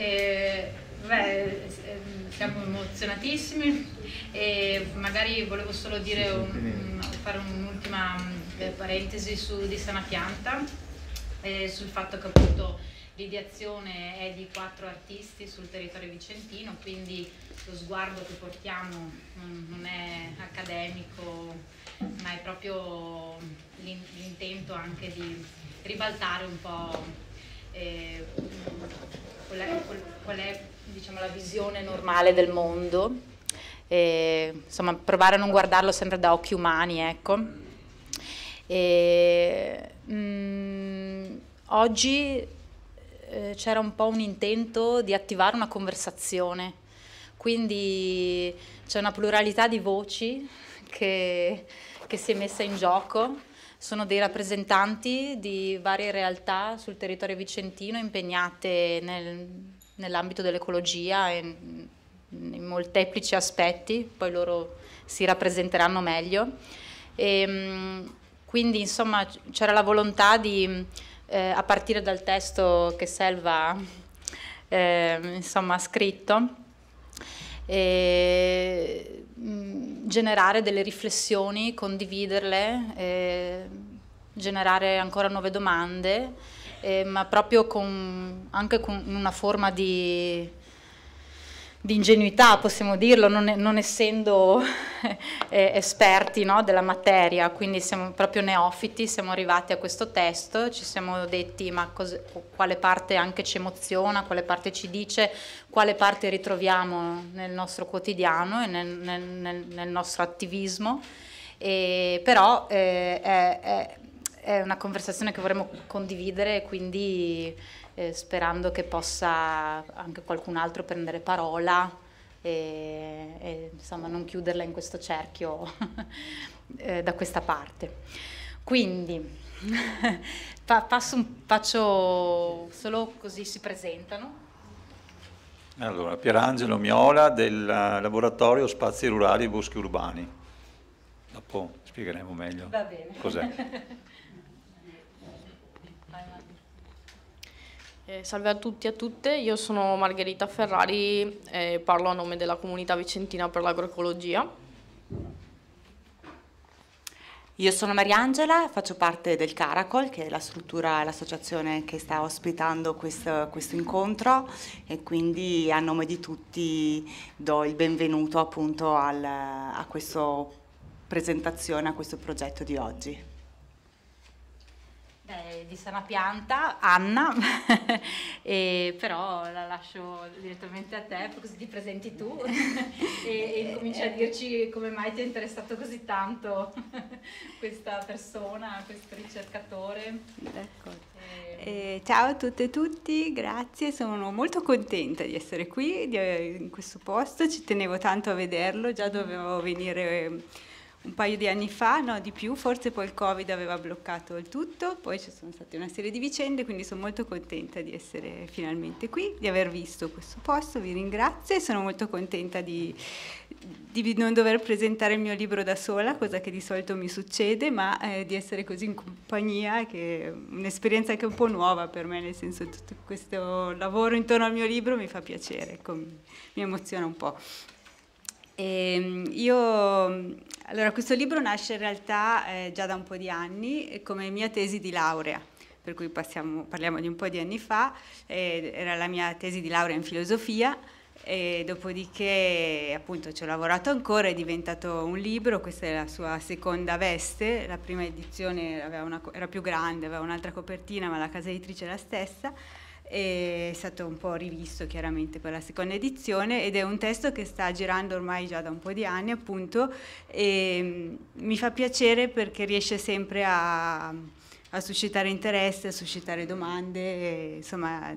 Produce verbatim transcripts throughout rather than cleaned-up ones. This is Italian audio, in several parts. E, beh, siamo emozionatissimi e magari volevo solo dire un, fare un'ultima parentesi su Di Sana Pianta, eh, sul fatto che appunto l'ideazione è di quattro artisti sul territorio vicentino, quindi lo sguardo che portiamo non è accademico, ma è proprio l'intento anche di ribaltare un po' eh, qual è, qual è diciamo, la visione normale del mondo, e, insomma, provare a non guardarlo sempre da occhi umani, ecco. E, mh, oggi c'era un po' un intento di attivare una conversazione, quindi c'è una pluralità di voci che, che si è messa in gioco, sono dei rappresentanti di varie realtà sul territorio vicentino impegnate nel, nell'ambito dell'ecologia in, in molteplici aspetti, poi loro si rappresenteranno meglio, e, quindi insomma c'era la volontà di... Eh, a partire dal testo che Selva eh, insomma, ha scritto, eh, mh, generare delle riflessioni, condividerle, eh, generare ancora nuove domande, eh, ma proprio con, anche con una forma di, di ingenuità, possiamo dirlo, non, non essendo eh, esperti, no, della materia, quindi siamo proprio neofiti, siamo arrivati a questo testo, ci siamo detti ma cos quale parte anche ci emoziona, quale parte ci dice, quale parte ritroviamo nel nostro quotidiano e nel, nel, nel nostro attivismo, e però eh, è, è, è una conversazione che vorremmo condividere, quindi... Eh, sperando che possa anche qualcun altro prendere parola e, e insomma non chiuderla in questo cerchio eh, da questa parte. Quindi fa, passo un, faccio solo così si presentano. Allora, Pierangelo Miola del Laboratorio Spazi Rurali e Boschi Urbani. Dopo spiegheremo meglio cos'è. Salve a tutti e a tutte, io sono Margherita Ferrari e parlo a nome della comunità vicentina per l'agroecologia. Io sono Mariangela, faccio parte del Caracol, che è la struttura, l'associazione che sta ospitando questo, questo incontro, e quindi a nome di tutti do il benvenuto appunto al, a questa presentazione, a questo progetto di oggi. Di Sana Pianta, Anna, e però la lascio direttamente a te, così ti presenti tu e, e cominci a dirci come mai ti è interessato così tanto questa persona, questo ricercatore. Eh, ciao a tutte e tutti, grazie, sono molto contenta di essere qui, di, in questo posto, ci tenevo tanto a vederlo, già dovevo venire... un paio di anni fa, no, di più, forse poi il Covid aveva bloccato il tutto, poi ci sono state una serie di vicende, quindi sono molto contenta di essere finalmente qui, di aver visto questo posto, vi ringrazio e sono molto contenta di, di non dover presentare il mio libro da sola, cosa che di solito mi succede, ma eh, di essere così in compagnia, che è un'esperienza anche un po' nuova per me, nel senso che tutto questo lavoro intorno al mio libro mi fa piacere, ecco, mi emoziona un po'. E io, allora, questo libro nasce in realtà eh, già da un po' di anni come mia tesi di laurea, per cui passiamo, parliamo di un po' di anni fa, eh, era la mia tesi di laurea in filosofia, e dopodiché appunto ci ho lavorato ancora, è diventato un libro, questa è la sua seconda veste, la prima edizione aveva una, era più grande, aveva un'altra copertina ma la casa editrice è la stessa. È stato un po' rivisto chiaramente per la seconda edizione ed è un testo che sta girando ormai già da un po' di anni appunto, e mi fa piacere perché riesce sempre a, a suscitare interesse, a suscitare domande, e, insomma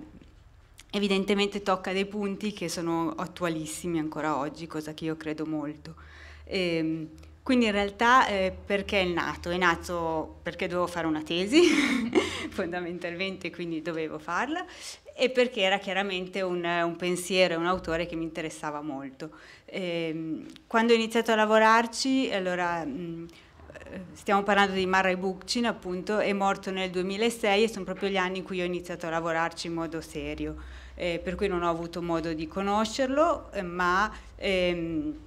evidentemente tocca dei punti che sono attualissimi ancora oggi, cosa che io credo molto. E, quindi in realtà eh, perché è nato? È nato perché dovevo fare una tesi, fondamentalmente, quindi dovevo farla, e perché era chiaramente un, un pensiero, un autore che mi interessava molto. Eh, quando ho iniziato a lavorarci, allora... Mh, stiamo parlando di Murray Bookchin, appunto, è morto nel duemilasei e sono proprio gli anni in cui io ho iniziato a lavorarci in modo serio, eh, per cui non ho avuto modo di conoscerlo, eh, ma ehm,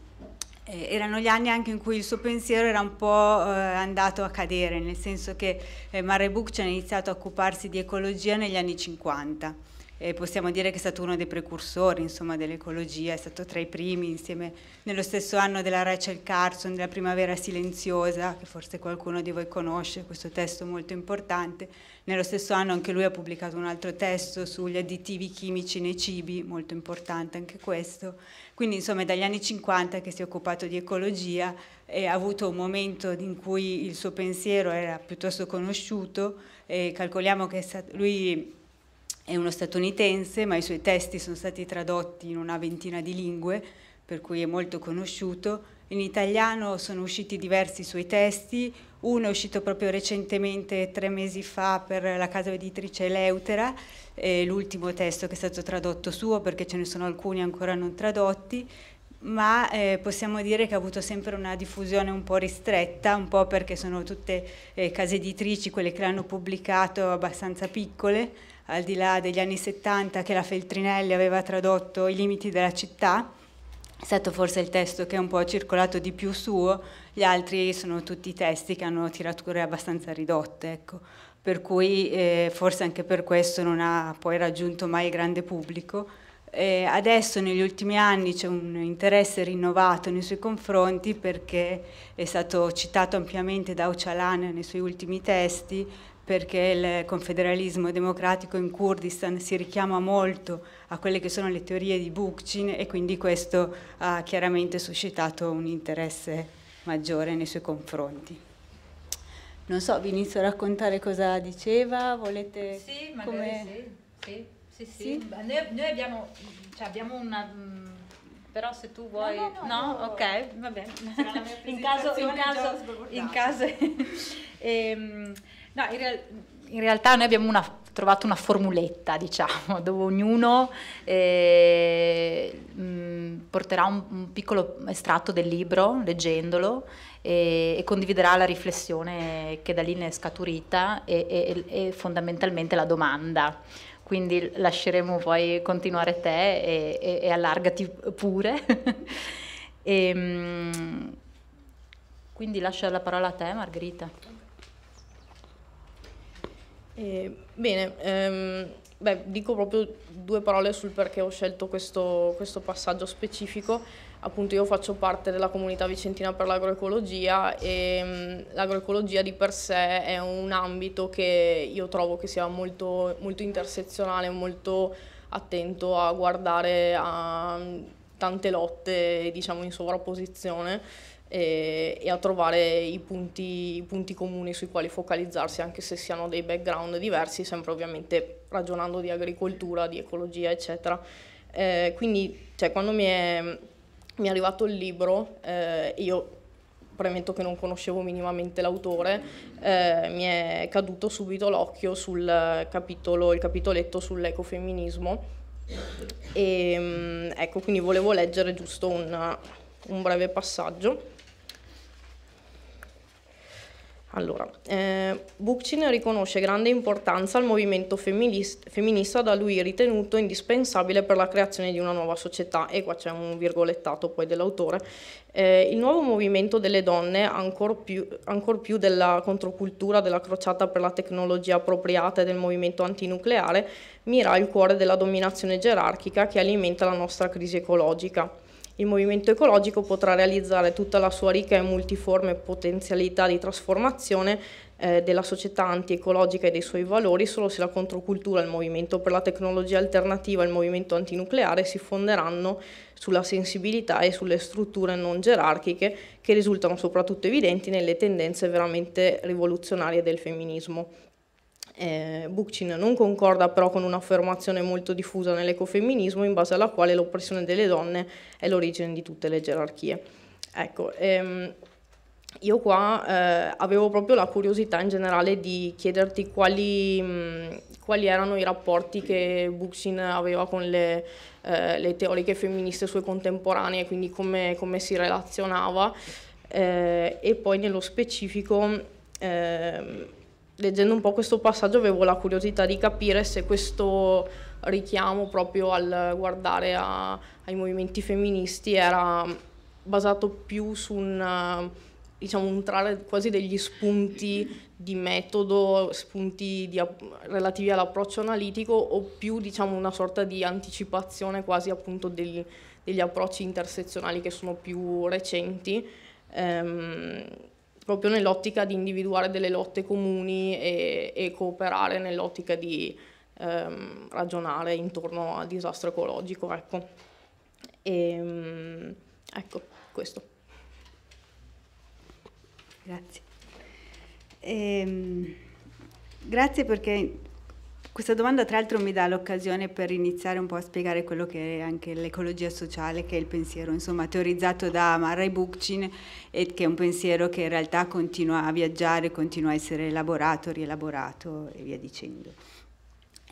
eh, erano gli anni anche in cui il suo pensiero era un po' eh, andato a cadere, nel senso che eh, Murray Bookchin ha iniziato a occuparsi di ecologia negli anni cinquanta. Eh, possiamo dire che è stato uno dei precursori dell'ecologia, è stato tra i primi, insieme nello stesso anno della Rachel Carson, della Primavera Silenziosa, che forse qualcuno di voi conosce, questo testo molto importante. Nello stesso anno anche lui ha pubblicato un altro testo sugli additivi chimici nei cibi, molto importante anche questo. Quindi insomma è dagli anni cinquanta che si è occupato di ecologia e ha avuto un momento in cui il suo pensiero era piuttosto conosciuto, e calcoliamo che è stato, lui... è uno statunitense, ma i suoi testi sono stati tradotti in una ventina di lingue, per cui è molto conosciuto. In italiano sono usciti diversi suoi testi, uno è uscito proprio recentemente, tre mesi fa, per la casa editrice Eleutera, eh, l'ultimo testo che è stato tradotto suo, perché ce ne sono alcuni ancora non tradotti, ma eh, possiamo dire che ha avuto sempre una diffusione un po' ristretta, un po' perché sono tutte eh, case editrici, quelle che l'hanno pubblicato, abbastanza piccole, al di là degli anni settanta, che la Feltrinelli aveva tradotto I limiti della città, è stato forse il testo che è un po' circolato di più suo, gli altri sono tutti testi che hanno tirature abbastanza ridotte, ecco. Per cui eh, forse anche per questo non ha poi raggiunto mai il grande pubblico. Eh, adesso negli ultimi anni c'è un interesse rinnovato nei suoi confronti, perché è stato citato ampiamente da Ocalan nei suoi ultimi testi, perché il confederalismo democratico in Kurdistan si richiama molto a quelle che sono le teorie di Bookchin, e quindi questo ha chiaramente suscitato un interesse maggiore nei suoi confronti. Non so, vi inizio a raccontare cosa diceva, volete... Sì, magari come... sì, sì, sì, sì. Sì? Noi, noi abbiamo, cioè abbiamo una... Però se tu vuoi... No, no, no, no, no. Ok, va bene. In caso... In caso... In caso ehm, no, in, real, in realtà noi abbiamo una, trovato una formuletta, diciamo, dove ognuno eh, mh, porterà un, un piccolo estratto del libro, leggendolo, e, e condividerà la riflessione che da lì ne è scaturita e, e, e fondamentalmente la domanda. Quindi lasceremo poi continuare te e, e, e allargati pure. E, mh, quindi lascio la parola a te, Margherita. Eh, bene, ehm, beh, dico proprio due parole sul perché ho scelto questo, questo passaggio specifico. Appunto, io faccio parte della comunità vicentina per l'agroecologia e mh, l'agroecologia di per sé è un ambito che io trovo che sia molto, molto intersezionale, molto attento a guardare a tante lotte, diciamo, in sovrapposizione, e a trovare i punti, i punti comuni sui quali focalizzarsi, anche se siano dei background diversi, sempre ovviamente ragionando di agricoltura, di ecologia, eccetera. Eh, quindi, cioè, quando mi è, mi è arrivato il libro, eh, io premetto che non conoscevo minimamente l'autore, eh, mi è caduto subito l'occhio sul capitolo, il capitoletto sull'ecofemminismo, e ecco, quindi volevo leggere giusto un, un breve passaggio. Allora, eh, Bookchin riconosce grande importanza al movimento femminista, da lui ritenuto indispensabile per la creazione di una nuova società, e qua c'è un virgolettato poi dell'autore, eh, il nuovo movimento delle donne, ancor più, ancor più della controcultura, della crociata per la tecnologia appropriata e del movimento antinucleare, mira al cuore della dominazione gerarchica che alimenta la nostra crisi ecologica. Il movimento ecologico potrà realizzare tutta la sua ricca e multiforme potenzialità di trasformazione eh, della società antiecologica e dei suoi valori solo se la controcultura, il movimento per la tecnologia alternativa e il movimento antinucleare si fonderanno sulla sensibilità e sulle strutture non gerarchiche che risultano soprattutto evidenti nelle tendenze veramente rivoluzionarie del femminismo. Eh, Bookchin non concorda però con un'affermazione molto diffusa nell'ecofemminismo in base alla quale l'oppressione delle donne è l'origine di tutte le gerarchie. Ecco, ehm, io qua eh, avevo proprio la curiosità in generale di chiederti quali, mh, quali erano i rapporti che Bookchin aveva con le, eh, le teoriche femministe sue contemporanee, quindi come, come si relazionava. eh, e poi nello specifico, eh, leggendo un po' questo passaggio, avevo la curiosità di capire se questo richiamo proprio al guardare a, ai movimenti femministi era basato più su un, diciamo, un trarre quasi degli spunti di metodo, spunti di, relativi all'approccio analitico, o più, diciamo, una sorta di anticipazione quasi appunto degli, degli approcci intersezionali che sono più recenti, ehm, proprio nell'ottica di individuare delle lotte comuni e, e cooperare nell'ottica di ehm, ragionare intorno al disastro ecologico, ecco. E, ecco, questo. Grazie. Ehm, grazie, perché questa domanda tra l'altro mi dà l'occasione per iniziare un po' a spiegare quello che è anche l'ecologia sociale, che è il pensiero insomma teorizzato da Murray Bookchin, e che è un pensiero che in realtà continua a viaggiare, continua a essere elaborato, rielaborato e via dicendo.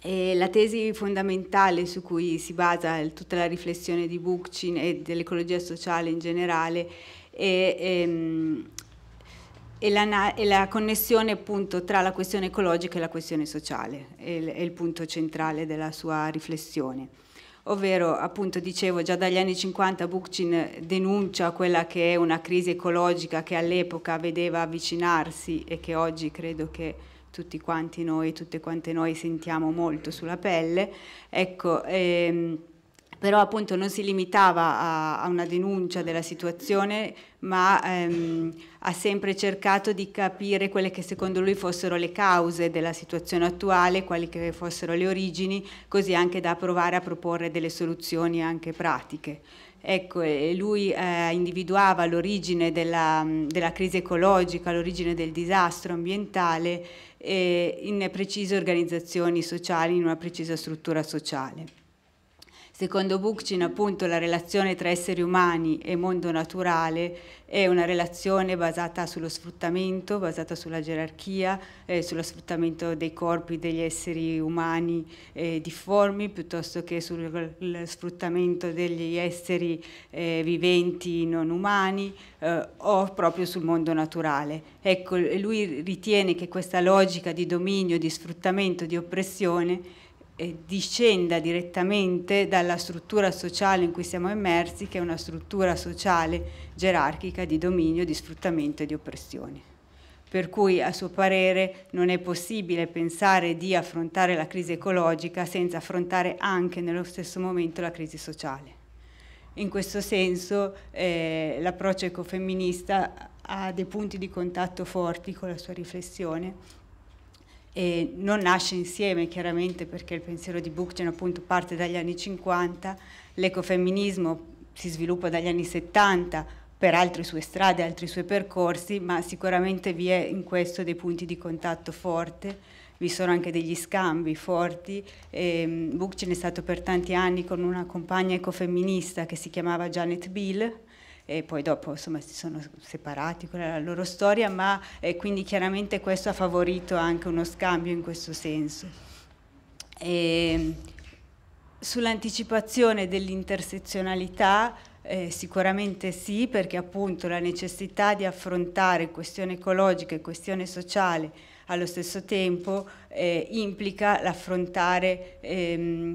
E la tesi fondamentale su cui si basa tutta la riflessione di Bookchin e dell'ecologia sociale in generale è, è E la, e la connessione appunto tra la questione ecologica e la questione sociale è il, è il punto centrale della sua riflessione, ovvero appunto dicevo già dagli anni cinquanta Bookchin denuncia quella che è una crisi ecologica che all'epoca vedeva avvicinarsi e che oggi credo che tutti quanti noi, tutte quante noi sentiamo molto sulla pelle, ecco. ehm, Però appunto non si limitava a, a una denuncia della situazione, ma ehm, ha sempre cercato di capire quelle che secondo lui fossero le cause della situazione attuale, quali che fossero le origini, così anche da provare a proporre delle soluzioni anche pratiche. Ecco, e lui eh, individuava l'origine della, della crisi ecologica, l'origine del disastro ambientale eh, in precise organizzazioni sociali, in una precisa struttura sociale. Secondo Bookchin, appunto, la relazione tra esseri umani e mondo naturale è una relazione basata sullo sfruttamento, basata sulla gerarchia, eh, sullo sfruttamento dei corpi degli esseri umani eh, difformi, piuttosto che sul sfruttamento degli esseri eh, viventi non umani, eh, o proprio sul mondo naturale. Ecco, lui ritiene che questa logica di dominio, di sfruttamento, di oppressione E discenda direttamente dalla struttura sociale in cui siamo immersi, che è una struttura sociale gerarchica di dominio, di sfruttamento e di oppressione. Per cui, a suo parere, non è possibile pensare di affrontare la crisi ecologica senza affrontare anche nello stesso momento la crisi sociale. In questo senso eh, l'approccio ecofemminista ha dei punti di contatto forti con la sua riflessione. E non nasce insieme, chiaramente, perché il pensiero di Bookchin appunto parte dagli anni cinquanta, l'ecofemminismo si sviluppa dagli anni settanta per altre sue strade, altri suoi percorsi, ma sicuramente vi è in questo dei punti di contatto forte, vi sono anche degli scambi forti. ehm, Bookchin è stato per tanti anni con una compagna ecofemminista che si chiamava Janet Biehl, e poi dopo insomma si sono separati, quella è la loro storia, ma eh, quindi chiaramente questo ha favorito anche uno scambio in questo senso. Sull'anticipazione dell'intersezionalità eh, sicuramente sì, perché appunto la necessità di affrontare questione ecologica e questione sociale allo stesso tempo eh, implica l'affrontare ehm,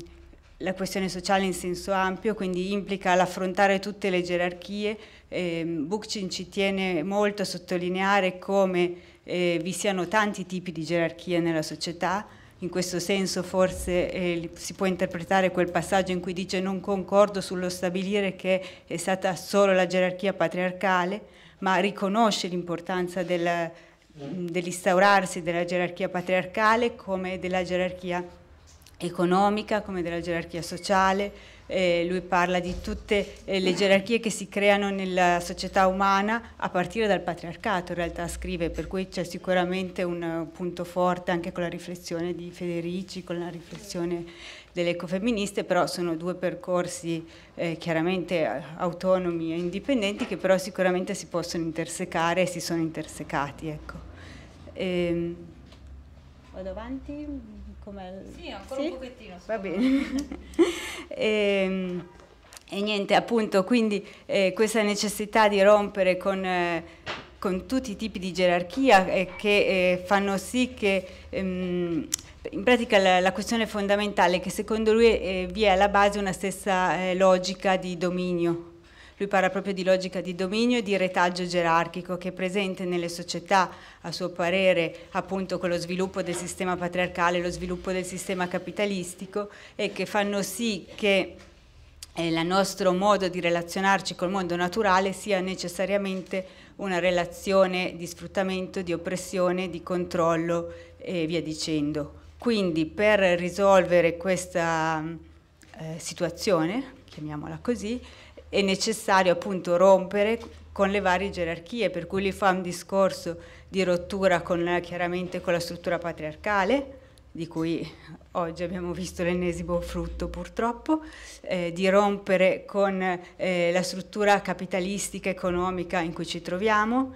la questione sociale in senso ampio, quindi implica l'affrontare tutte le gerarchie. Eh, Bookchin ci tiene molto a sottolineare come eh, vi siano tanti tipi di gerarchie nella società. In questo senso forse eh, si può interpretare quel passaggio in cui dice non concordo sullo stabilire che è stata solo la gerarchia patriarcale, ma riconosce l'importanza del, dell'instaurarsi della gerarchia patriarcale come della gerarchia economica, come della gerarchia sociale. Eh, lui parla di tutte eh, le gerarchie che si creano nella società umana a partire dal patriarcato, in realtà scrive, per cui c'è sicuramente un uh, punto forte anche con la riflessione di Federici, con la riflessione delle ecofemministe, però sono due percorsi eh, chiaramente autonomi e indipendenti, che però sicuramente si possono intersecare e si sono intersecati, ecco. Ehm, vado avanti? Sì, ancora sì? Un pochettino. Va bene. E, E niente, appunto, quindi eh, questa necessità di rompere con, eh, con tutti i tipi di gerarchia eh, che eh, fanno sì che ehm, in pratica la, la questione fondamentale è che secondo lui eh, vi è alla base una stessa eh, logica di dominio. Lui parla proprio di logica di dominio e di retaggio gerarchico che è presente nelle società, a suo parere, appunto con lo sviluppo del sistema patriarcale, lo sviluppo del sistema capitalistico, e che fanno sì che il nostro modo di relazionarci col mondo naturale sia necessariamente una relazione di sfruttamento, di oppressione, di controllo e via dicendo. Quindi per risolvere questa eh, situazione, chiamiamola così, è necessario appunto rompere con le varie gerarchie, per cui lui fa un discorso di rottura con, chiaramente con la struttura patriarcale, di cui oggi abbiamo visto l'ennesimo frutto purtroppo, eh, di rompere con eh, la struttura capitalistica economica in cui ci troviamo,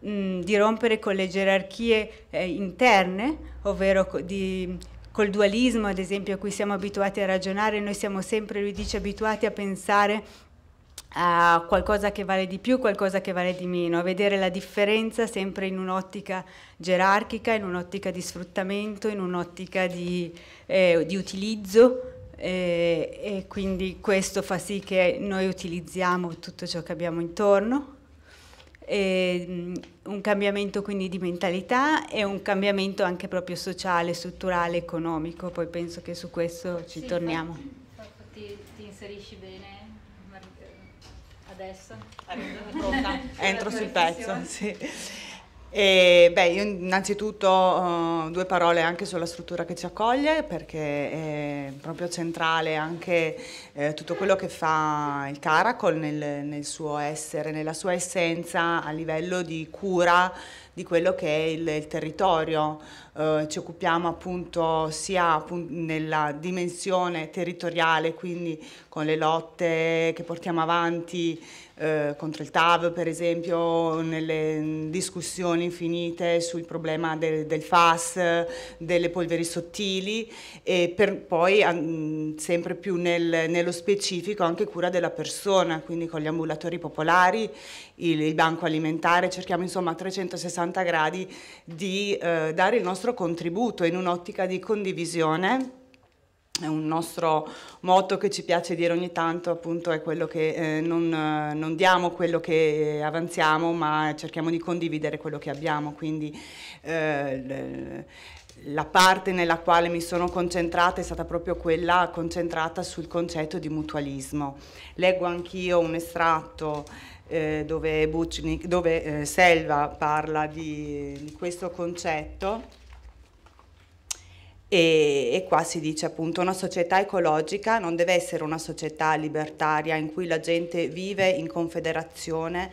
mh, di rompere con le gerarchie eh, interne, ovvero di, col dualismo ad esempio a cui siamo abituati a ragionare. Noi siamo sempre, lui dice, abituati a pensare a qualcosa che vale di più, qualcosa che vale di meno, a vedere la differenza sempre in un'ottica gerarchica, in un'ottica di sfruttamento, in un'ottica di, eh, di utilizzo, eh, e quindi questo fa sì che noi utilizziamo tutto ciò che abbiamo intorno. E un cambiamento quindi di mentalità e un cambiamento anche proprio sociale, strutturale, economico, poi penso che su questo ci sì, torniamo. Ti, ti inserisci bene? Adesso entro sul pezzo, sì. E, beh, io innanzitutto uh, due parole anche sulla struttura che ci accoglie, perché è proprio centrale anche eh, tutto quello che fa il Caracol nel, nel suo essere, nella sua essenza, a livello di cura di quello che è il, il territorio. Eh, ci occupiamo appunto sia appunto nella dimensione territoriale, quindi con le lotte che portiamo avanti eh, contro il T A V, per esempio, nelle discussioni infinite sul problema del, del F A S, delle polveri sottili, e per poi an, sempre più nel, nello specifico anche cura della persona, quindi con gli ambulatori popolari, il, il banco alimentare. Cerchiamo insomma a trecentosessanta gradi di eh, dare il nostro contributo in un'ottica di condivisione. È un nostro motto che ci piace dire ogni tanto, appunto, è quello che eh, non, non diamo quello che avanziamo, ma cerchiamo di condividere quello che abbiamo. Quindi eh, la parte nella quale mi sono concentrata è stata proprio quella concentrata sul concetto di mutualismo. Leggo anch'io un estratto eh, dove, Bucnik, dove eh, Selva parla di, di questo concetto. E, e qua si dice appunto: una società ecologica non deve essere una società libertaria in cui la gente vive in confederazione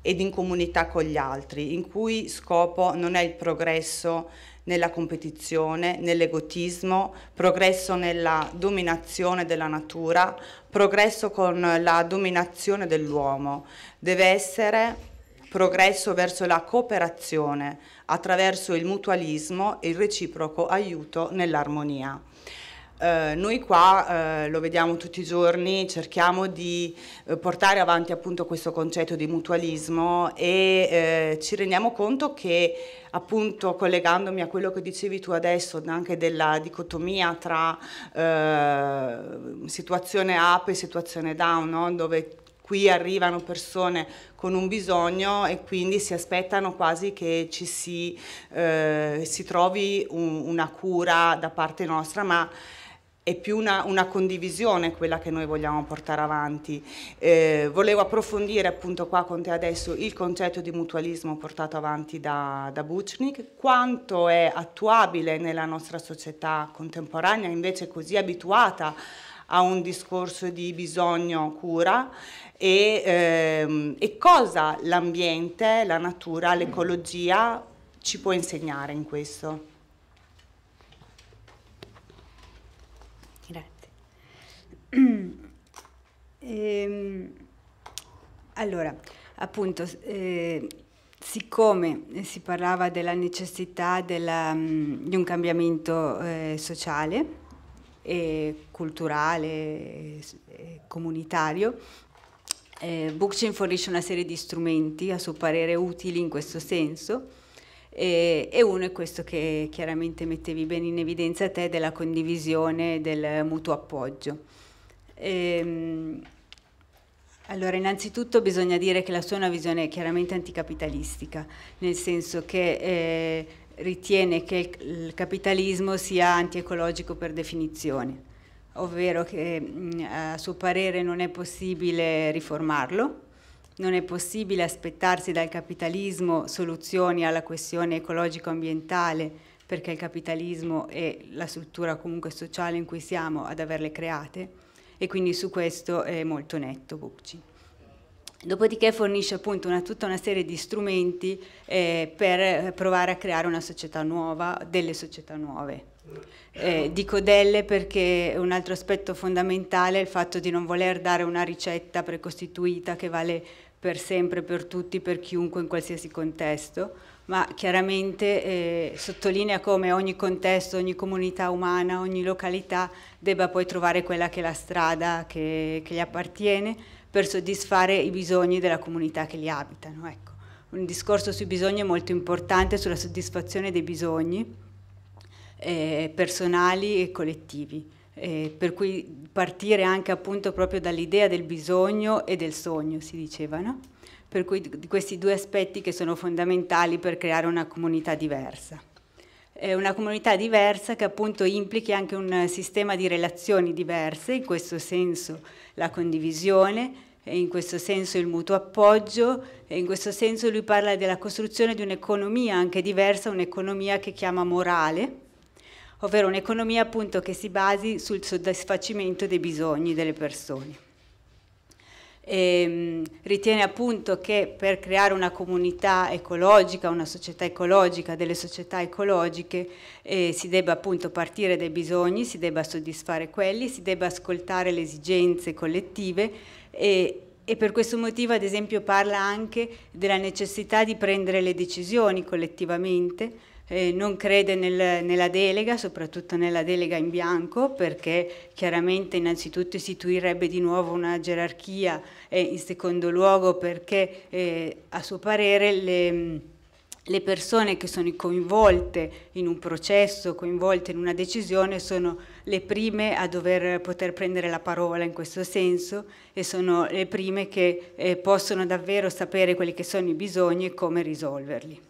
ed in comunità con gli altri, in cui scopo non è il progresso nella competizione, nell'egotismo, progresso nella dominazione della natura, progresso con la dominazione dell'uomo. Deve essere progresso verso la cooperazione, attraverso il mutualismo e il reciproco aiuto nell'armonia. Eh, noi qua eh, lo vediamo tutti i giorni, cerchiamo di eh, portare avanti appunto questo concetto di mutualismo e eh, ci rendiamo conto che, appunto, collegandomi a quello che dicevi tu adesso, anche della dicotomia tra eh, situazione up e situazione down, no? Dove qui arrivano persone con un bisogno e quindi si aspettano quasi che ci si, eh, si trovi un, una cura da parte nostra, ma è più una, una condivisione quella che noi vogliamo portare avanti. Eh, volevo approfondire appunto qua con te adesso il concetto di mutualismo portato avanti da, da Bookchin, quanto è attuabile nella nostra società contemporanea, invece così abituata a un discorso di bisogno-cura, e, ehm, e cosa l'ambiente, la natura, l'ecologia ci può insegnare in questo. Grazie. Ehm, allora, appunto, eh, siccome si parlava della necessità della, di un cambiamento eh, sociale, e culturale e comunitario. Eh, Bookchin fornisce una serie di strumenti a suo parere utili in questo senso, eh, e uno è questo che chiaramente mettevi bene in evidenza te, della condivisione, del mutuo appoggio. Eh, Allora, innanzitutto bisogna dire che la sua è una visione chiaramente anticapitalistica, nel senso che eh, ritiene che il capitalismo sia antiecologico per definizione, ovvero che mh, a suo parere non è possibile riformarlo, non è possibile aspettarsi dal capitalismo soluzioni alla questione ecologico-ambientale, perché il capitalismo è la struttura comunque sociale in cui siamo ad averle create, e quindi su questo è molto netto Bookchin. Dopodiché fornisce appunto una, tutta una serie di strumenti eh, per provare a creare una società nuova, delle società nuove. Eh, dico delle perché un altro aspetto fondamentale è il fatto di non voler dare una ricetta precostituita che vale per sempre, per tutti, per chiunque, in qualsiasi contesto, ma chiaramente eh, sottolinea come ogni contesto, ogni comunità umana, ogni località debba poi trovare quella che è la strada che, che gli appartiene per soddisfare i bisogni della comunità che li abitano. Ecco. Un discorso sui bisogni è molto importante, sulla soddisfazione dei bisogni eh, personali e collettivi, eh, per cui partire anche appunto proprio dall'idea del bisogno e del sogno, si diceva, no? Per cui di questi due aspetti che sono fondamentali per creare una comunità diversa. È una comunità diversa che appunto implichi anche un sistema di relazioni diverse, in questo senso la condivisione, e in questo senso il mutuo appoggio, e in questo senso lui parla della costruzione di un'economia anche diversa, un'economia che chiama morale, ovvero un'economia appunto che si basi sul soddisfacimento dei bisogni delle persone. E ritiene appunto che per creare una comunità ecologica, una società ecologica, delle società ecologiche, eh, si debba appunto partire dai bisogni, si debba soddisfare quelli, si debba ascoltare le esigenze collettive, e, e per questo motivo ad esempio parla anche della necessità di prendere le decisioni collettivamente. Eh, non crede nel, nella delega, soprattutto nella delega in bianco, perché chiaramente innanzitutto istituirebbe di nuovo una gerarchia e in secondo luogo perché eh, a suo parere le, le persone che sono coinvolte in un processo, coinvolte in una decisione, sono le prime a dover poter prendere la parola in questo senso, e sono le prime che eh, possono davvero sapere quelli che sono i bisogni e come risolverli.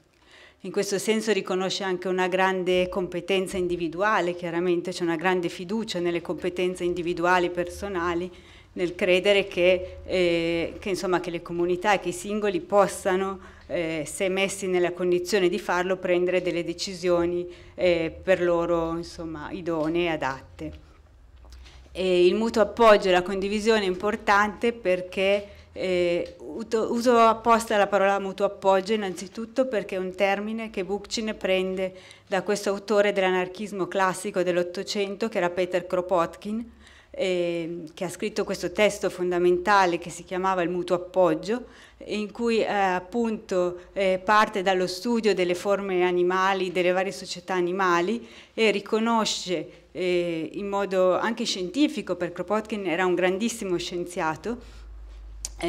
In questo senso riconosce anche una grande competenza individuale, chiaramente c'è una grande fiducia nelle competenze individuali personali, nel credere che, eh, che, insomma, che le comunità e che i singoli possano, eh, se messi nella condizione di farlo, prendere delle decisioni eh, per loro insomma, idonee e adatte. E il mutuo appoggio e la condivisione è importante perché Eh, uso apposta la parola mutuo appoggio innanzitutto perché è un termine che Bookchin prende da questo autore dell'anarchismo classico dell'Ottocento che era Peter Kropotkin, eh, che ha scritto questo testo fondamentale che si chiamava Il mutuo appoggio, in cui eh, appunto eh, parte dallo studio delle forme animali, delle varie società animali, e riconosce eh, in modo anche scientifico, perché Kropotkin era un grandissimo scienziato,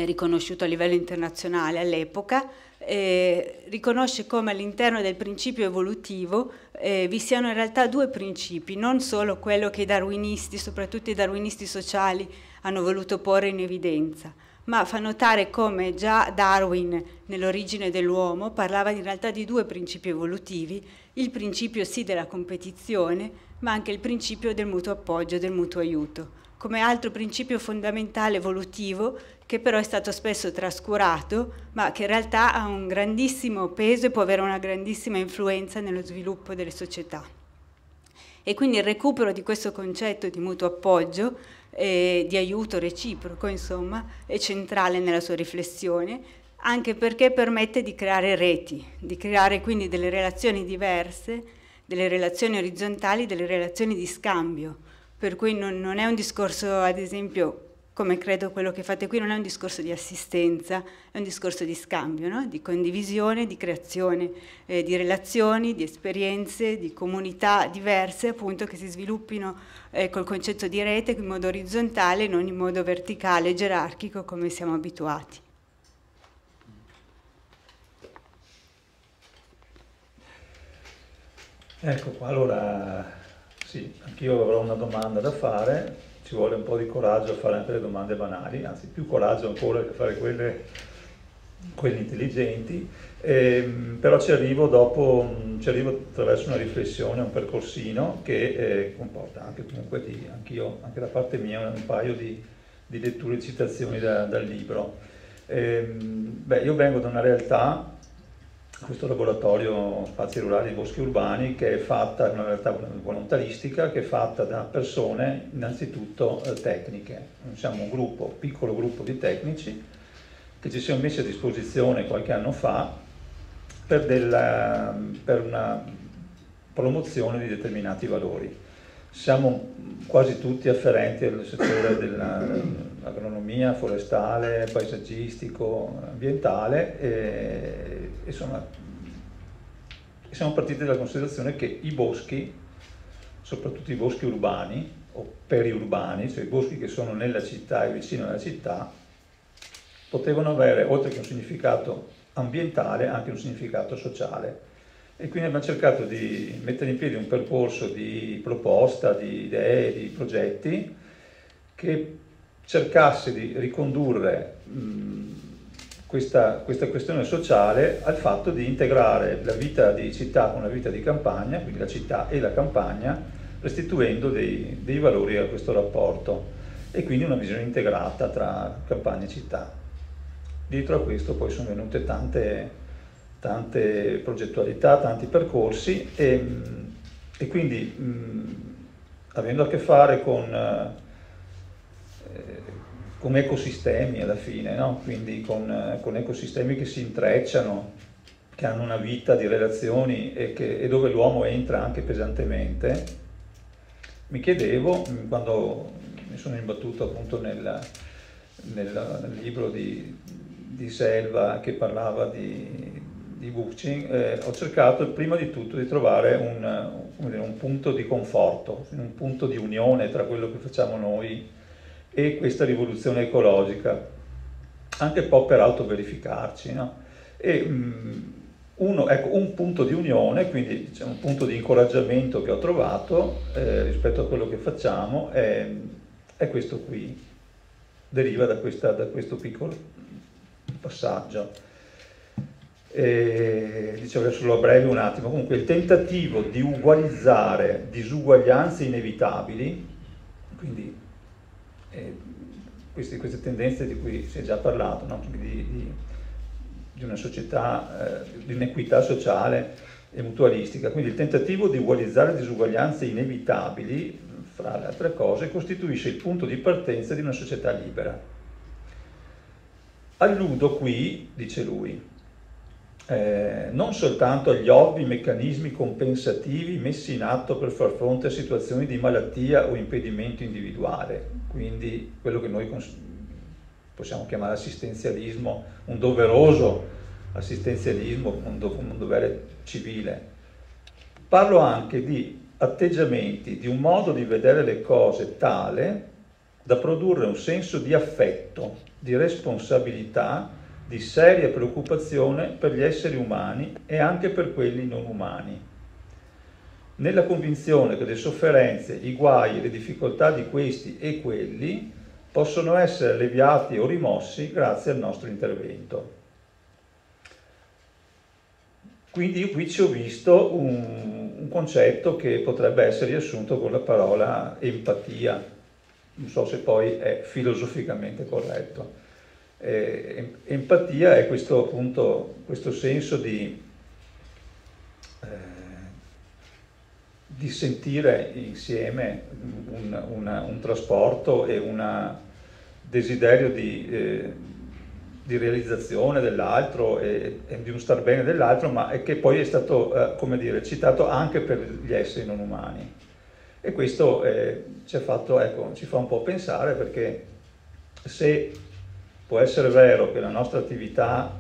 riconosciuto a livello internazionale all'epoca, eh, riconosce come all'interno del principio evolutivo eh, vi siano in realtà due principi, non solo quello che i darwinisti, soprattutto i darwinisti sociali, hanno voluto porre in evidenza, ma fa notare come già Darwin, nell'Origine dell'uomo, parlava in realtà di due principi evolutivi, il principio sì della competizione, ma anche il principio del mutuo appoggio, del mutuo aiuto, come altro principio fondamentale evolutivo che però è stato spesso trascurato, ma che in realtà ha un grandissimo peso e può avere una grandissima influenza nello sviluppo delle società. E quindi il recupero di questo concetto di mutuo appoggio, eh, di aiuto reciproco, insomma, è centrale nella sua riflessione, anche perché permette di creare reti, di creare quindi delle relazioni diverse, delle relazioni orizzontali, delle relazioni di scambio, per cui non, non è un discorso, ad esempio, come credo quello che fate qui, non è un discorso di assistenza, è un discorso di scambio, no? Di condivisione, di creazione, eh, di relazioni, di esperienze, di comunità diverse, appunto, che si sviluppino eh, col concetto di rete in modo orizzontale, non in modo verticale, gerarchico, come siamo abituati. Ecco qua, allora sì, anch'io avrò una domanda da fare, ci vuole un po' di coraggio a fare anche le domande banali, anzi più coraggio ancora che fare quelle, quelle intelligenti, ehm, però ci arrivo dopo, ci arrivo attraverso una riflessione, un percorsino che eh, comporta anche comunque di, anch'io, anche da parte mia, un paio di, di letture e citazioni da, dal libro. Ehm, beh, io vengo da una realtà, questo laboratorio Spazi Rurali e Boschi Urbani, che è fatta, è una realtà volontaristica, che è fatta da persone innanzitutto tecniche. Siamo un gruppo, un piccolo gruppo di tecnici che ci siamo messi a disposizione qualche anno fa per, della, per una promozione di determinati valori. Siamo quasi tutti afferenti al settore dell'agronomia forestale, paesaggistico, ambientale e, insomma, siamo partiti dalla considerazione che i boschi, soprattutto i boschi urbani o periurbani, cioè i boschi che sono nella città e vicino alla città, potevano avere, oltre che un significato ambientale, anche un significato sociale. E quindi abbiamo cercato di mettere in piedi un percorso di proposta, di idee, di progetti che cercasse di ricondurre mh, questa, questa questione sociale al fatto di integrare la vita di città con la vita di campagna, quindi la città e la campagna, restituendo dei, dei valori a questo rapporto e quindi una visione integrata tra campagna e città. Dietro a questo poi sono venute tante... tante progettualità, tanti percorsi e, e quindi mh, avendo a che fare con, eh, con ecosistemi alla fine, no? Quindi con, eh, con ecosistemi che si intrecciano, che hanno una vita di relazioni e, che, e dove l'uomo entra anche pesantemente, mi chiedevo, quando mi sono imbattuto appunto nel, nel, nel libro di, di Selva che parlava di di Bookchin, eh, ho cercato prima di tutto di trovare un, come dire, un punto di conforto, un punto di unione tra quello che facciamo noi e questa rivoluzione ecologica, anche un po' per autoverificarci, no? E, mh, uno, ecco, un punto di unione, quindi diciamo, un punto di incoraggiamento che ho trovato eh, rispetto a quello che facciamo è, è questo qui, deriva da, questa, da questo piccolo passaggio. E, dicevo solo a breve un attimo, comunque il tentativo di ugualizzare disuguaglianze inevitabili, quindi eh, queste, queste tendenze di cui si è già parlato, no? di, di, di una società, eh, di un'equità sociale e mutualistica, quindi il tentativo di ugualizzare disuguaglianze inevitabili, fra le altre cose, costituisce il punto di partenza di una società libera. Alludo qui, dice lui, Eh, non soltanto agli ovvi meccanismi compensativi messi in atto per far fronte a situazioni di malattia o impedimento individuale, quindi quello che noi possiamo chiamare assistenzialismo, un doveroso assistenzialismo, un, do un dovere civile. Parlo anche di atteggiamenti, di un modo di vedere le cose tale da produrre un senso di affetto, di responsabilità, di seria preoccupazione per gli esseri umani e anche per quelli non umani, nella convinzione che le sofferenze, i guai e le difficoltà di questi e quelli possono essere alleviati o rimossi grazie al nostro intervento. Quindi io qui ci ho visto un, un concetto che potrebbe essere riassunto con la parola empatia, non so se poi è filosoficamente corretto. Eh, empatia è questo, appunto, questo senso di, eh, di sentire insieme un, una, un trasporto e un desiderio di, eh, di realizzazione dell'altro e, e di un star bene dell'altro, ma è che poi è stato eh, come dire, citato anche per gli esseri non umani. E questo eh, ci ha fatto, ecco, ci fa un po' pensare perché se può essere vero che la nostra attività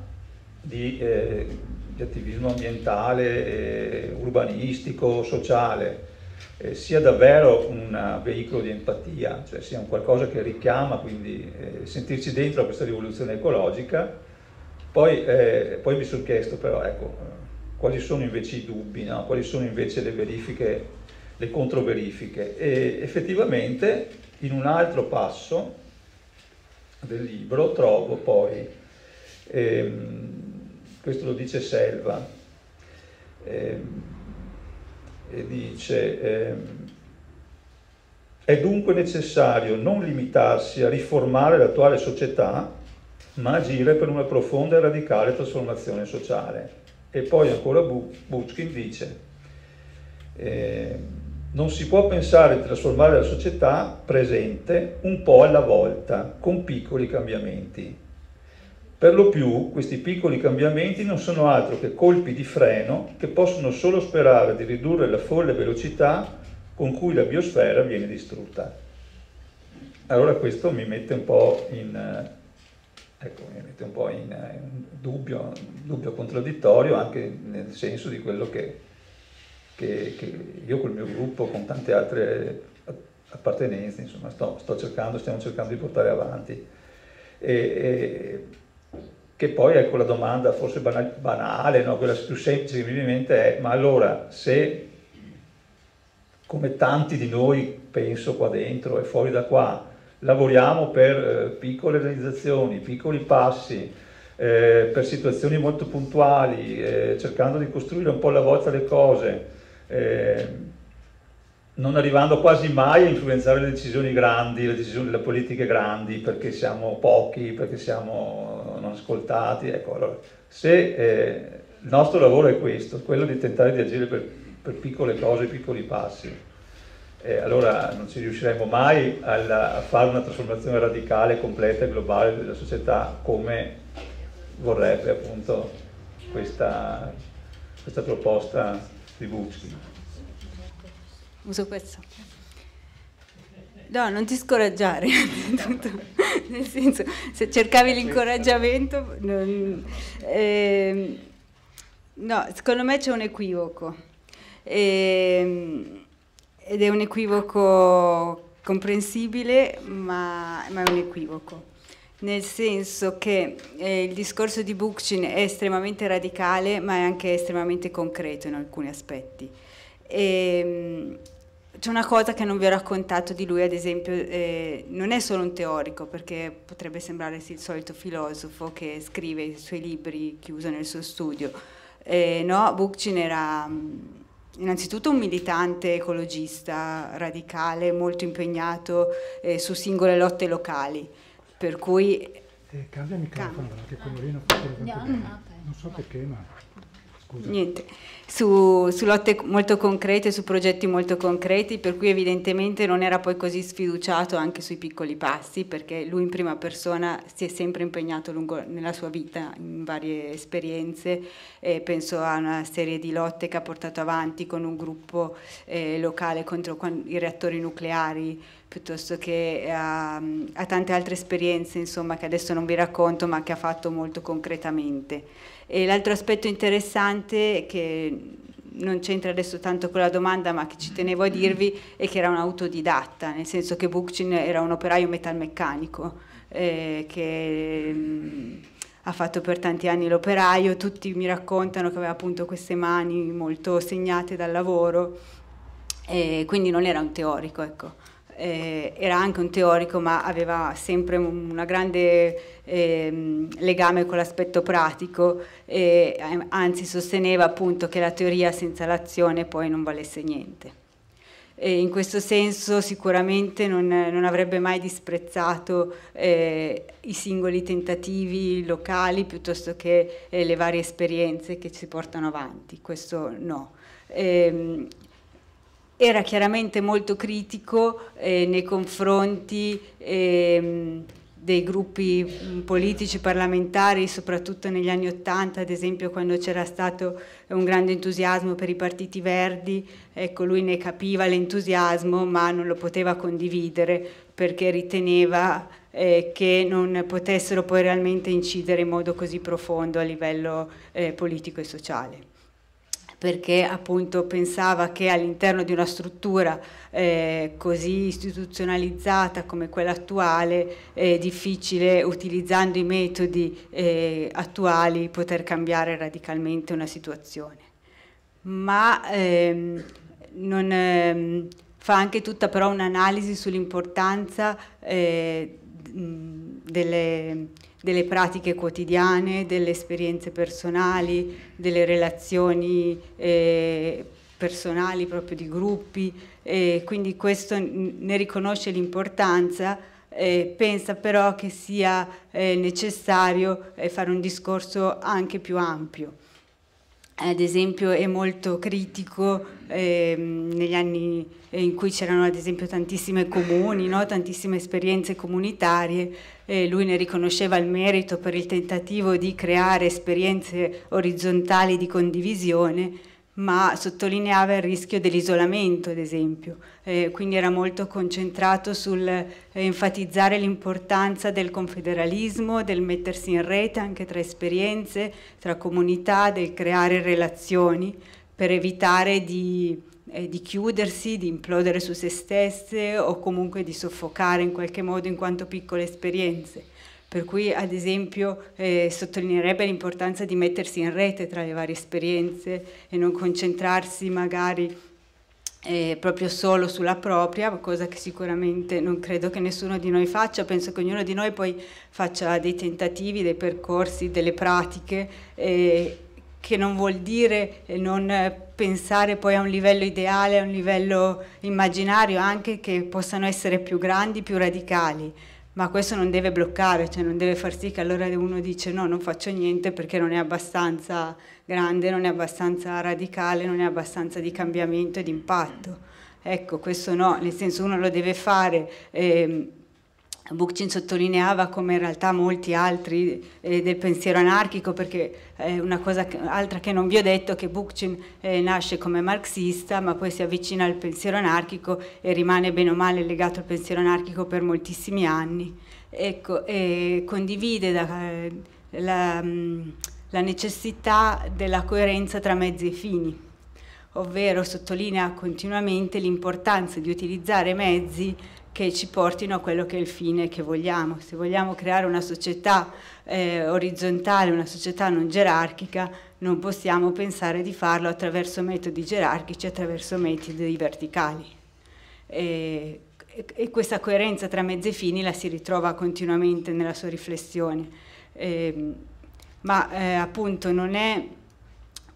di, eh, di attivismo ambientale, eh, urbanistico, sociale, eh, sia davvero un veicolo di empatia, cioè sia un qualcosa che richiama, quindi eh, sentirci dentro a questa rivoluzione ecologica. Poi, eh, poi mi sono chiesto però, ecco, quali sono invece i dubbi, no? Quali sono invece le verifiche, le controverifiche, e effettivamente in un altro passo del libro trovo poi, ehm, questo lo dice Selva, ehm, e dice ehm, è dunque necessario non limitarsi a riformare l'attuale società, ma agire per una profonda e radicale trasformazione sociale. E poi ancora Bookchin dice, eh, non si può pensare di trasformare la società presente un po' alla volta, con piccoli cambiamenti. Per lo più questi piccoli cambiamenti non sono altro che colpi di freno che possono solo sperare di ridurre la folle velocità con cui la biosfera viene distrutta. Allora questo mi mette un po' in... Ecco, mi mette un po' in, in dubbio, dubbio contraddittorio, anche nel senso di quello che, che, che io col mio gruppo, con tante altre appartenenze, insomma, sto, sto cercando, stiamo cercando di portare avanti. E, e, che poi, ecco, la domanda forse banale, banale no? Quella più semplice che mi viene in mente è, ma allora, se come tanti di noi, penso qua dentro e fuori da qua, lavoriamo per eh, piccole realizzazioni, piccoli passi, eh, per situazioni molto puntuali, eh, cercando di costruire un po' alla volta le cose, eh, non arrivando quasi mai a influenzare le decisioni grandi, le decisioni delle politiche grandi, perché siamo pochi, perché siamo non ascoltati. Ecco, allora, se eh, il nostro lavoro è questo, quello di tentare di agire per, per piccole cose, piccoli passi, Eh, allora non ci riusciremo mai alla, a fare una trasformazione radicale, completa e globale della società come vorrebbe appunto questa, questa proposta di Bookchin. Uso questo. No, non ti scoraggiare, nel senso, se cercavi l'incoraggiamento, non, eh, no, secondo me c'è un equivoco. Eh, Ed è un equivoco comprensibile, ma, ma è un equivoco. Nel senso che eh, il discorso di Bookchin è estremamente radicale, ma è anche estremamente concreto in alcuni aspetti. C'è una cosa che non vi ho raccontato di lui, ad esempio, eh, non è solo un teorico, perché potrebbe sembrare il solito filosofo che scrive i suoi libri chiuso nel suo studio. Eh, no, Bookchin era... innanzitutto un militante ecologista radicale, molto impegnato eh, su singole lotte locali, per cui... Eh, cambia il microfono, che quello lì non fa tanto bene. Non so perché, ma... Scusa. Niente, su, su lotte molto concrete, su progetti molto concreti, per cui evidentemente non era poi così sfiduciato anche sui piccoli passi, perché lui in prima persona si è sempre impegnato lungo, nella sua vita in varie esperienze, eh, penso a una serie di lotte che ha portato avanti con un gruppo eh, locale contro i reattori nucleari, piuttosto che a, a tante altre esperienze, insomma, che adesso non vi racconto, ma che ha fatto molto concretamente. E l'altro aspetto interessante, che non c'entra adesso tanto con la domanda, ma che ci tenevo a dirvi, è che era un autodidatta, nel senso che Bookchin era un operaio metalmeccanico, eh, che... Mh, ha fatto per tanti anni l'operaio, tutti mi raccontano che aveva appunto queste mani molto segnate dal lavoro, e quindi non era un teorico, ecco. Eh, era anche un teorico, ma aveva sempre un grande eh, legame con l'aspetto pratico, e anzi sosteneva appunto che la teoria senza l'azione poi non valesse niente. E in questo senso sicuramente non, non avrebbe mai disprezzato eh, i singoli tentativi locali, piuttosto che eh, le varie esperienze che si portano avanti, questo no. Ehm, Era chiaramente molto critico eh, nei confronti eh, dei gruppi politici parlamentari, soprattutto negli anni Ottanta, ad esempio quando c'era stato un grande entusiasmo per i partiti verdi, ecco, lui ne capiva l'entusiasmo ma non lo poteva condividere perché riteneva eh, che non potessero poi realmente incidere in modo così profondo a livello eh, politico e sociale, perché appunto pensava che all'interno di una struttura eh, così istituzionalizzata come quella attuale è difficile, utilizzando i metodi eh, attuali, poter cambiare radicalmente una situazione. Ma ehm, non, ehm, fa anche tutta però un'analisi sull'importanza eh, delle... delle pratiche quotidiane, delle esperienze personali, delle relazioni eh, personali proprio di gruppi, eh, quindi questo ne riconosce l'importanza, eh, pensa però che sia eh, necessario eh, fare un discorso anche più ampio. Ad esempio è molto critico eh, negli anni in cui c'erano ad esempio tantissime comuni, no? Tantissime esperienze comunitarie, eh, lui ne riconosceva il merito per il tentativo di creare esperienze orizzontali di condivisione, ma sottolineava il rischio dell'isolamento ad esempio, eh, quindi era molto concentrato sul eh, enfatizzare l'importanza del confederalismo, del mettersi in rete anche tra esperienze, tra comunità, del creare relazioni per evitare di, eh, di chiudersi, di implodere su se stesse o comunque di soffocare in qualche modo in quanto piccole esperienze. Per cui ad esempio eh, sottolineerebbe l'importanza di mettersi in rete tra le varie esperienze e non concentrarsi magari eh, proprio solo sulla propria, cosa che sicuramente non credo che nessuno di noi faccia, penso che ognuno di noi poi faccia dei tentativi, dei percorsi, delle pratiche, eh, che non vuol dire non pensare poi a un livello ideale, a un livello immaginario anche, che possano essere più grandi, più radicali. Ma questo non deve bloccare, cioè non deve far sì che allora uno dice no, non faccio niente perché non è abbastanza grande, non è abbastanza radicale, non è abbastanza di cambiamento e di impatto. Ecco, questo no, nel senso uno lo deve fare. Eh, Bookchin sottolineava, come in realtà molti altri, eh, del pensiero anarchico, perché eh, una cosa che, altra che non vi ho detto, che Bookchin eh, nasce come marxista ma poi si avvicina al pensiero anarchico e rimane bene o male legato al pensiero anarchico per moltissimi anni. Ecco, eh, condivide da, eh, la, mh, la necessità della coerenza tra mezzi e fini, ovvero sottolinea continuamente l'importanza di utilizzare mezzi che ci portino a quello che è il fine che vogliamo. Se vogliamo creare una società eh, orizzontale, una società non gerarchica, non possiamo pensare di farlo attraverso metodi gerarchici, attraverso metodi verticali. E, e questa coerenza tra mezzi e fini la si ritrova continuamente nella sua riflessione. E, ma eh, appunto non è...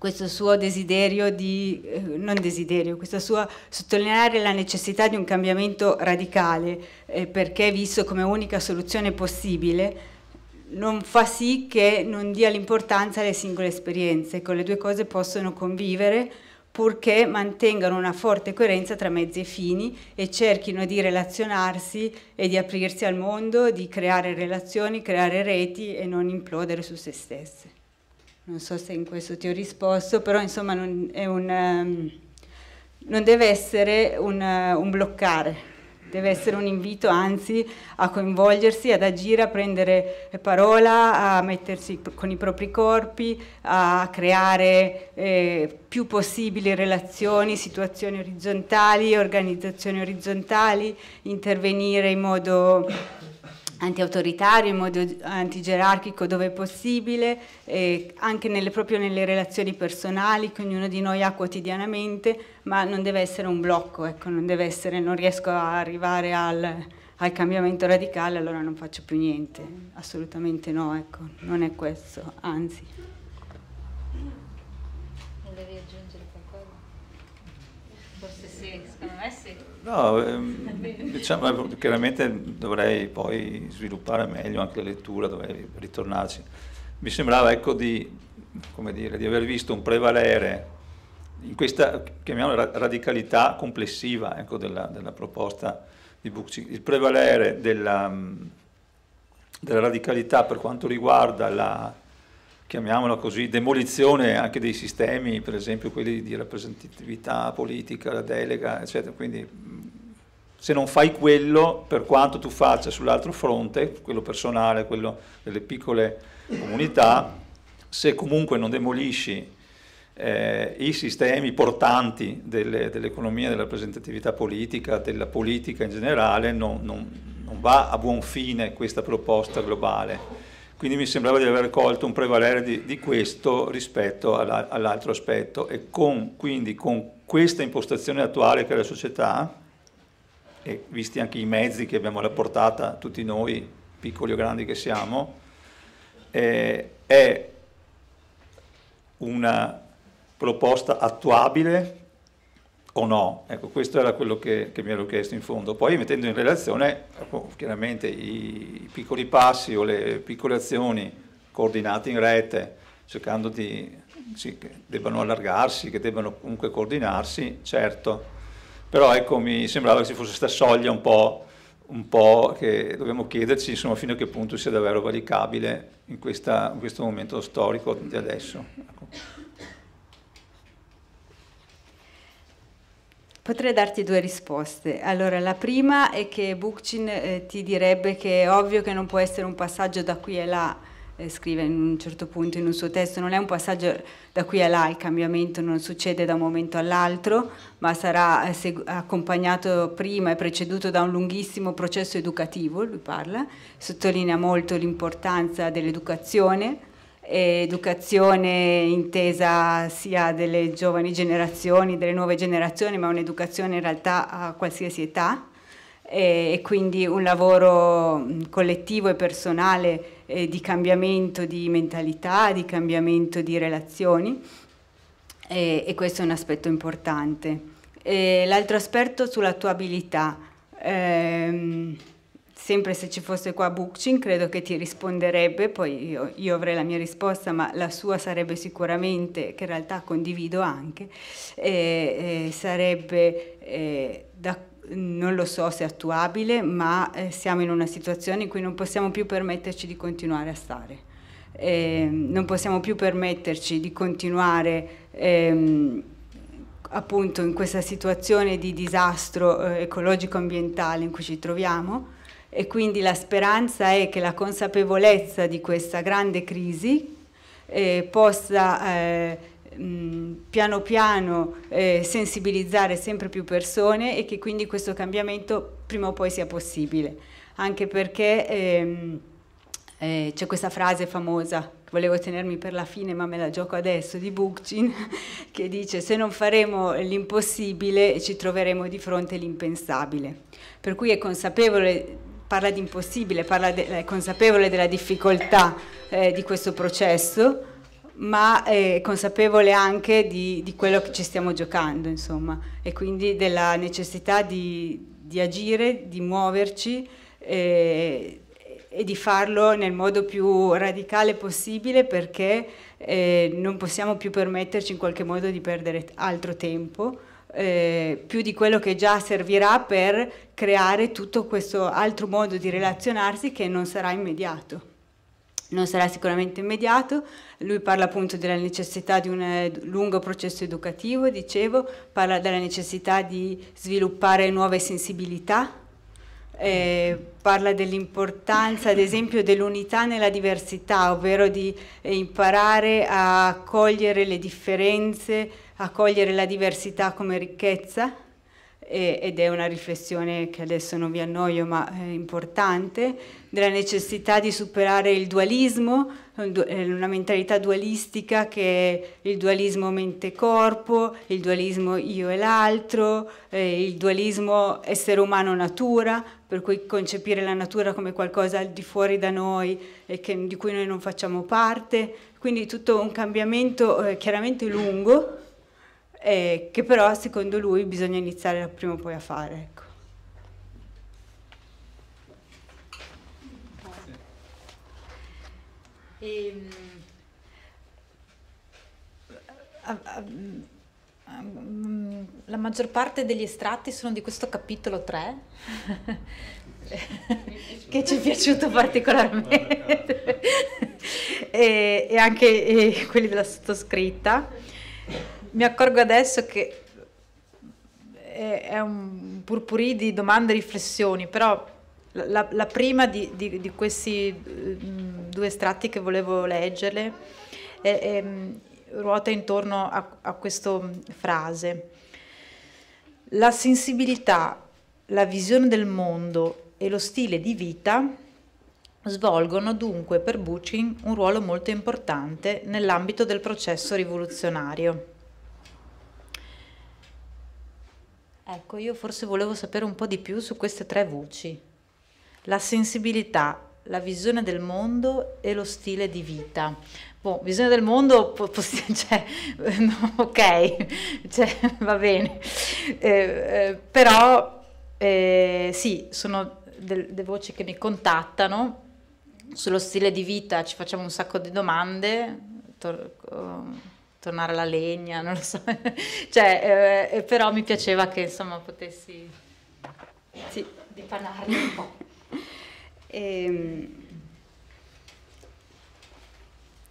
questo suo desiderio di, eh, non desiderio, questa sua sottolineare la necessità di un cambiamento radicale, eh, perché visto come unica soluzione possibile, non fa sì che non dia l'importanza alle singole esperienze, che le due cose possono convivere purché mantengano una forte coerenza tra mezzi e fini e cerchino di relazionarsi e di aprirsi al mondo, di creare relazioni, creare reti e non implodere su se stesse. Non so se in questo ti ho risposto, però insomma non, è un, um, non deve essere un, uh, un bloccare, deve essere un invito anzi a coinvolgersi, ad agire, a prendere parola, a mettersi con i propri corpi, a creare eh, più possibili relazioni, situazioni orizzontali, organizzazioni orizzontali, intervenire in modo... anti-autoritario, in modo antigerarchico dove è possibile, eh, anche nelle, proprio nelle relazioni personali che ognuno di noi ha quotidianamente, ma non deve essere un blocco, ecco, non deve essere, non riesco a arrivare al, al cambiamento radicale, allora non faccio più niente, assolutamente no, ecco, non è questo, anzi. Volevi aggiungere qualcosa? Forse sì, secondo me sì. No, ehm, diciamo, chiaramente dovrei poi sviluppare meglio anche la lettura, dovrei ritornarci. Mi sembrava, ecco, di, come dire, di aver visto un prevalere in questa, chiamiamola, radicalità complessiva, ecco, della, della proposta di Bookchin, il prevalere della, della radicalità per quanto riguarda la, chiamiamola così, demolizione anche dei sistemi, per esempio quelli di rappresentatività politica, la delega, eccetera. Quindi se non fai quello, per quanto tu faccia sull'altro fronte, quello personale, quello delle piccole comunità, se comunque non demolisci eh, i sistemi portanti dell'economia, dell della rappresentatività politica, della politica in generale, non, non, non va a buon fine questa proposta globale. Quindi mi sembrava di aver colto un prevalere di, di questo rispetto all'altro aspetto, e con, quindi con questa impostazione attuale che è la società, e visti anche i mezzi che abbiamo alla portata tutti noi, piccoli o grandi che siamo, eh, è una proposta attuabile o no? Ecco, questo era quello che, che mi ero chiesto in fondo. Poi mettendo in relazione chiaramente i piccoli passi o le piccole azioni coordinate in rete, cercando di sì, che debbano allargarsi, che debbano comunque coordinarsi, certo, però ecco, mi sembrava che ci fosse questa soglia un po', un po' che dobbiamo chiederci, insomma, fino a che punto sia davvero valicabile in, questa, in questo momento storico di adesso. Ecco. Potrei darti due risposte. Allora, la prima è che Bookchin eh, ti direbbe che è ovvio che non può essere un passaggio da qui e là, eh, scrive in un certo punto in un suo testo, non è un passaggio da qui e là, il cambiamento non succede da un momento all'altro, ma sarà eh, accompagnato prima e preceduto da un lunghissimo processo educativo, lui parla, sottolinea molto l'importanza dell'educazione, educazione intesa sia delle giovani generazioni, delle nuove generazioni, ma un'educazione in realtà a qualsiasi età, e, e quindi un lavoro collettivo e personale eh, di cambiamento di mentalità, di cambiamento di relazioni, e, e questo è un aspetto importante. L'altro aspetto sull'attuabilità, ehm, sempre se ci fosse qua Bookchin, credo che ti risponderebbe, poi io, io avrei la mia risposta, ma la sua sarebbe sicuramente, che in realtà condivido anche, eh, eh, sarebbe, eh, da, non lo so se attuabile, ma eh, siamo in una situazione in cui non possiamo più permetterci di continuare a stare, eh, non possiamo più permetterci di continuare ehm, appunto in questa situazione di disastro eh, ecologico-ambientale in cui ci troviamo. E quindi la speranza è che la consapevolezza di questa grande crisi eh, possa eh, mh, piano piano eh, sensibilizzare sempre più persone, e che quindi questo cambiamento prima o poi sia possibile. Anche perché ehm, eh, c'è questa frase famosa, che volevo tenermi per la fine ma me la gioco adesso, di Bookchin, che dice: se non faremo l'impossibile ci troveremo di fronte all'impensabile. Per cui è consapevole... parla di impossibile, parla de, è consapevole della difficoltà eh, di questo processo, ma è consapevole anche di, di quello che ci stiamo giocando, insomma, e quindi della necessità di, di agire, di muoverci eh, e di farlo nel modo più radicale possibile, perché eh, non possiamo più permetterci in qualche modo di perdere altro tempo. Eh, più di quello che già servirà per creare tutto questo altro modo di relazionarsi, che non sarà immediato, non sarà sicuramente immediato. Lui parla appunto della necessità di un lungo processo educativo, dicevo, parla della necessità di sviluppare nuove sensibilità, eh, parla dell'importanza ad esempio dell'unità nella diversità, ovvero di eh, imparare a cogliere le differenze, a cogliere la diversità come ricchezza, eh, ed è una riflessione che adesso non vi annoio, ma è importante, della necessità di superare il dualismo, una mentalità dualistica che è il dualismo mente-corpo, il dualismo io e l'altro, eh, il dualismo essere umano-natura, per cui concepire la natura come qualcosa al di fuori da noi e che, di cui noi non facciamo parte. Quindi tutto un cambiamento eh, chiaramente lungo, Eh, che però secondo lui bisogna iniziare prima o poi a fare. Ecco. E, la maggior parte degli estratti sono di questo capitolo tre che ci è piaciuto particolarmente e, e anche e quelli della sottoscritta. Mi accorgo adesso che è, è un purpurì di domande e riflessioni, però la, la prima di, di, di questi due estratti che volevo leggerle è, è, ruota intorno a, a questa frase. La sensibilità, la visione del mondo e lo stile di vita svolgono dunque per Bookchin un ruolo molto importante nell'ambito del processo rivoluzionario. Ecco, io forse volevo sapere un po' di più su queste tre voci. La sensibilità, la visione del mondo e lo stile di vita. Boh, visione del mondo, cioè, ok, cioè, va bene, eh, eh, però... Eh, sì, sono delle de voci che mi contattano. Sullo stile di vita ci facciamo un sacco di domande, tor oh, tornare alla legna, non lo so, cioè, eh, però mi piaceva che insomma potessi sì, dipanarli un po'. ehm,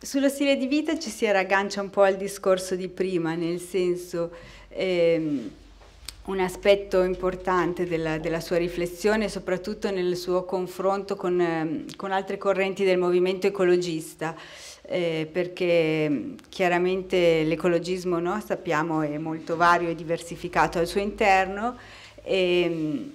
sullo stile di vita ci si raggancia un po' al discorso di prima, nel senso... Ehm, un aspetto importante della, della sua riflessione, soprattutto nel suo confronto con, con altre correnti del movimento ecologista, eh, perché chiaramente l'ecologismo, no, sappiamo, è molto vario e diversificato al suo interno, e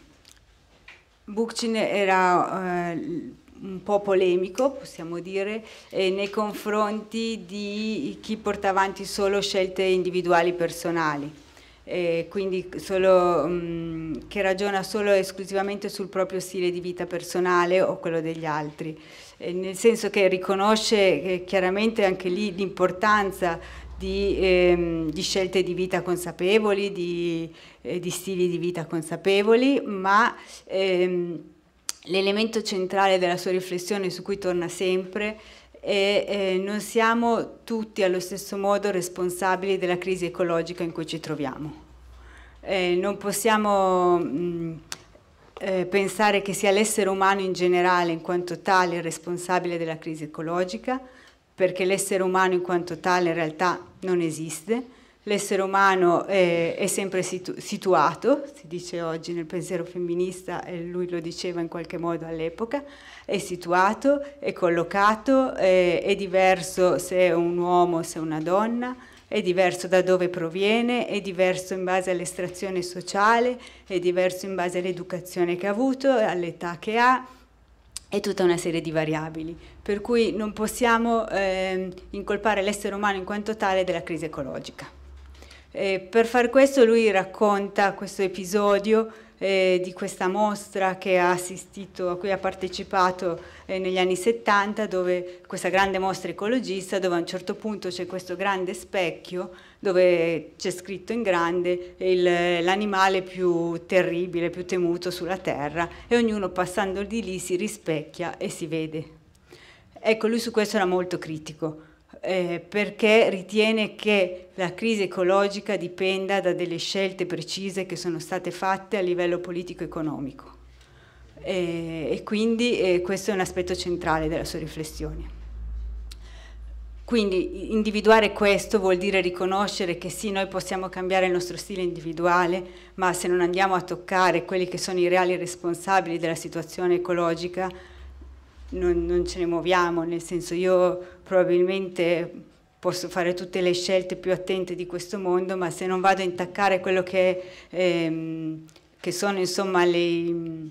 Bookchin era eh, un po' polemico, possiamo dire, eh, nei confronti di chi porta avanti solo scelte individuali personali. Eh, quindi solo, mh, che ragiona solo e esclusivamente sul proprio stile di vita personale o quello degli altri, eh, nel senso che riconosce eh, chiaramente anche lì l'importanza di, ehm, di scelte di vita consapevoli, di, eh, di stili di vita consapevoli, ma ehm, l'elemento centrale della sua riflessione, su cui torna sempre, e eh, non siamo tutti allo stesso modo responsabili della crisi ecologica in cui ci troviamo. Eh, non possiamo mh, eh, pensare che sia l'essere umano in generale in quanto tale responsabile della crisi ecologica, perché l'essere umano in quanto tale in realtà non esiste. L'essere umano eh, è sempre situ situato, si dice oggi nel pensiero femminista, e lui lo diceva in qualche modo all'epoca, è situato, è collocato, è, è diverso se è un uomo o se è una donna, è diverso da dove proviene, è diverso in base all'estrazione sociale, è diverso in base all'educazione che ha avuto, all'età che ha, e tutta una serie di variabili. Per cui non possiamo eh, incolpare l'essere umano in quanto tale della crisi ecologica. Eh, per far questo lui racconta questo episodio Eh, di questa mostra che ha assistito, a cui ha partecipato eh, negli anni settanta, dove questa grande mostra ecologista, dove a un certo punto c'è questo grande specchio dove c'è scritto in grande l'animale più terribile, più temuto sulla terra, e ognuno passando di lì si rispecchia e si vede. Ecco, lui su questo era molto critico, Eh, perché ritiene che la crisi ecologica dipenda da delle scelte precise che sono state fatte a livello politico-economico, eh, e quindi eh, questo è un aspetto centrale della sua riflessione. Quindi individuare questo vuol dire riconoscere che sì, noi possiamo cambiare il nostro stile individuale, ma se non andiamo a toccare quelli che sono i reali responsabili della situazione ecologica, Non, non ce ne muoviamo. Nel senso, io probabilmente posso fare tutte le scelte più attente di questo mondo, ma se non vado a intaccare quello che, ehm, che sono insomma le,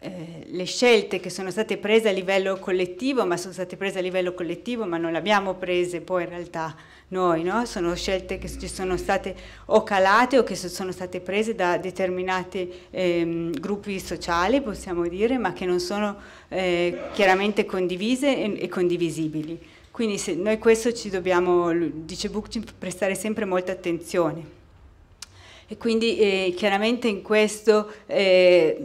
eh, le scelte che sono state prese a livello collettivo, ma sono state prese a livello collettivo ma non le abbiamo prese poi in realtà noi, no? Sono scelte che ci sono state o calate o che sono state prese da determinati ehm, gruppi sociali, possiamo dire, ma che non sono eh, chiaramente condivise e, e condivisibili. Quindi se noi questo ci dobbiamo, dice Bookchin, prestare sempre molta attenzione. E quindi eh, chiaramente in questo eh,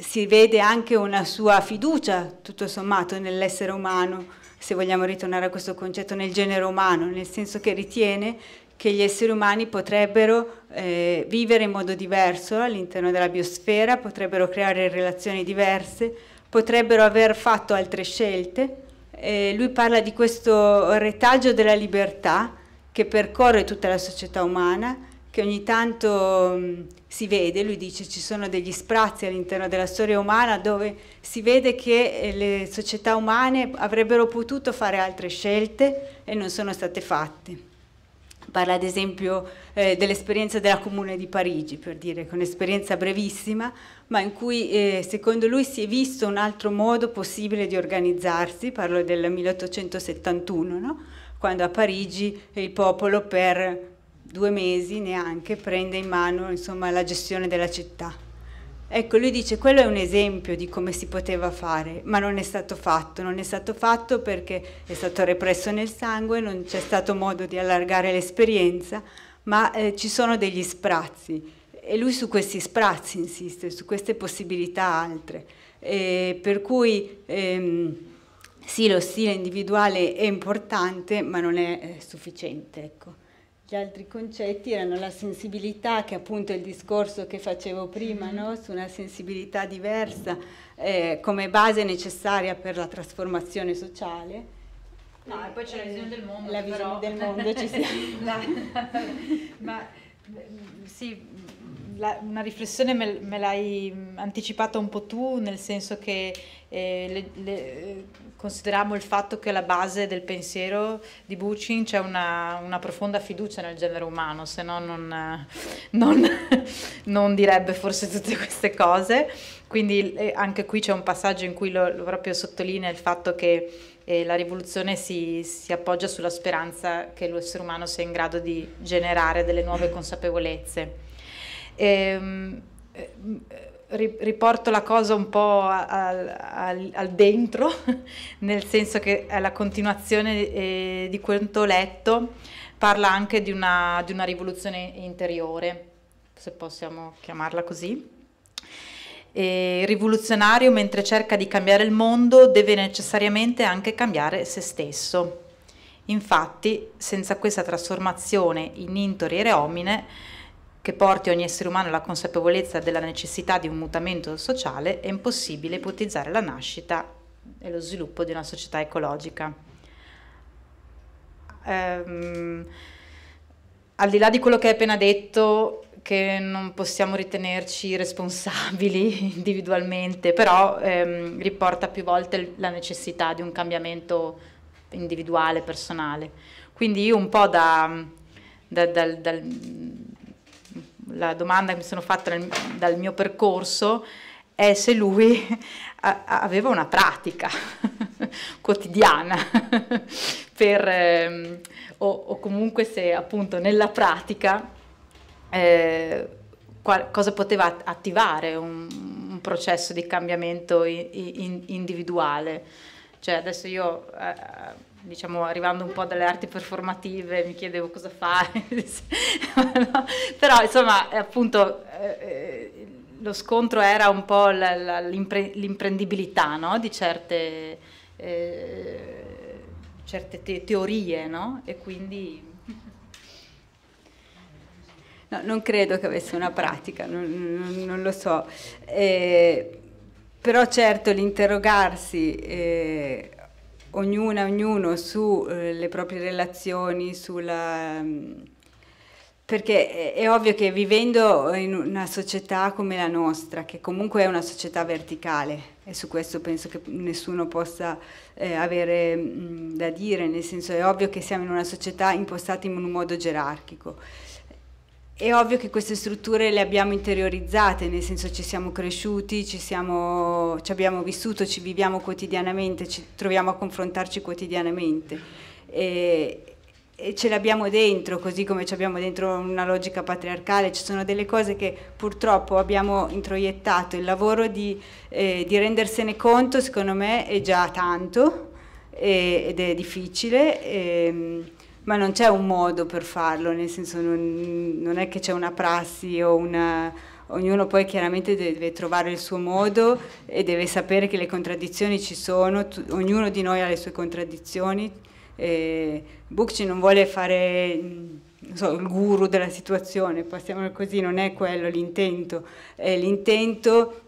si vede anche una sua fiducia, tutto sommato, nell'essere umano, se vogliamo ritornare a questo concetto, nel genere umano, nel senso che ritiene che gli esseri umani potrebbero eh, vivere in modo diverso all'interno della biosfera, potrebbero creare relazioni diverse, potrebbero aver fatto altre scelte. Eh, lui parla di questo retaggio della libertà che percorre tutta la società umana, che ogni tanto mh, si vede, lui dice ci sono degli sprazzi all'interno della storia umana dove si vede che eh, le società umane avrebbero potuto fare altre scelte e non sono state fatte. Parla ad esempio eh, dell'esperienza della Comune di Parigi, per dire che è un'esperienza brevissima, ma in cui eh, secondo lui si è visto un altro modo possibile di organizzarsi, parlo del milleottocentosettantuno, no? Quando a Parigi il popolo per due mesi neanche prende in mano, insomma, la gestione della città. Ecco, lui dice quello è un esempio di come si poteva fare, ma non è stato fatto, non è stato fatto perché è stato represso nel sangue, non c'è stato modo di allargare l'esperienza, ma eh, ci sono degli sprazzi e lui su questi sprazzi insiste, su queste possibilità altre, e per cui ehm, sì, lo stile individuale è importante, ma non è eh, sufficiente, ecco. Gli altri concetti erano la sensibilità, che appunto è il discorso che facevo prima, no? Su una sensibilità diversa eh, come base necessaria per la trasformazione sociale. No, e poi c'è la visione del mondo. La visione però... del mondo ci siamo. Ma sì, la, una riflessione me, me l'hai anticipata un po' tu, nel senso che eh, le, le, consideriamo il fatto che alla base del pensiero di Bookchin c'è una, una profonda fiducia nel genere umano, se no non, non, non direbbe forse tutte queste cose. Quindi eh, anche qui c'è un passaggio in cui lo, lo proprio sottolinea il fatto che eh, la rivoluzione si, si appoggia sulla speranza che l'essere umano sia in grado di generare delle nuove consapevolezze. E, riporto la cosa un po' al, al, al dentro, nel senso che è la continuazione eh, di quanto letto, parla anche di una, di una rivoluzione interiore, se possiamo chiamarla così. E, rivoluzionario, mentre cerca di cambiare il mondo, deve necessariamente anche cambiare se stesso. Infatti, senza questa trasformazione in interiore homine, che porti ogni essere umano alla consapevolezza della necessità di un mutamento sociale, è impossibile ipotizzare la nascita e lo sviluppo di una società ecologica. Ehm, al di là di quello che hai appena detto, che non possiamo ritenerci responsabili individualmente, però ehm, riporta più volte la necessità di un cambiamento individuale, personale. Quindi io un po' da... da, da, da la domanda che mi sono fatta nel, dal mio percorso è se lui a, a, aveva una pratica quotidiana per, eh, o, o comunque se appunto nella pratica eh, qual, cosa poteva attivare un, un processo di cambiamento in, in, individuale. Cioè adesso io... Eh, diciamo, arrivando un po' dalle arti performative, mi chiedevo cosa fare, però insomma, appunto, eh, lo scontro era un po' l'imprendibilità, no? Di certe, eh, certe te teorie, no? E quindi... No, non credo che avesse una pratica, non, non, non lo so, eh, però certo l'interrogarsi... Eh, ognuna, ognuno sulle eh, proprie relazioni, sulla... perché è, è ovvio che vivendo in una società come la nostra, che comunque è una società verticale, e su questo penso che nessuno possa eh, avere mh, da dire, nel senso è ovvio che siamo in una società impostata in un modo gerarchico, è ovvio che queste strutture le abbiamo interiorizzate, nel senso ci siamo cresciuti, ci, siamo, ci abbiamo vissuto, ci viviamo quotidianamente, ci troviamo a confrontarci quotidianamente e, e ce l'abbiamo dentro, così come ci abbiamo dentro una logica patriarcale. Ci sono delle cose che purtroppo abbiamo introiettato, il lavoro di, eh, di rendersene conto secondo me è già tanto e, ed è difficile e, ma non c'è un modo per farlo, nel senso non, non è che c'è una prassi o una... ognuno poi chiaramente deve trovare il suo modo e deve sapere che le contraddizioni ci sono, tu, ognuno di noi ha le sue contraddizioni. Eh, Bookchin non vuole fare non so, il guru della situazione, passiamolo così, non è quello l'intento, eh, l'intento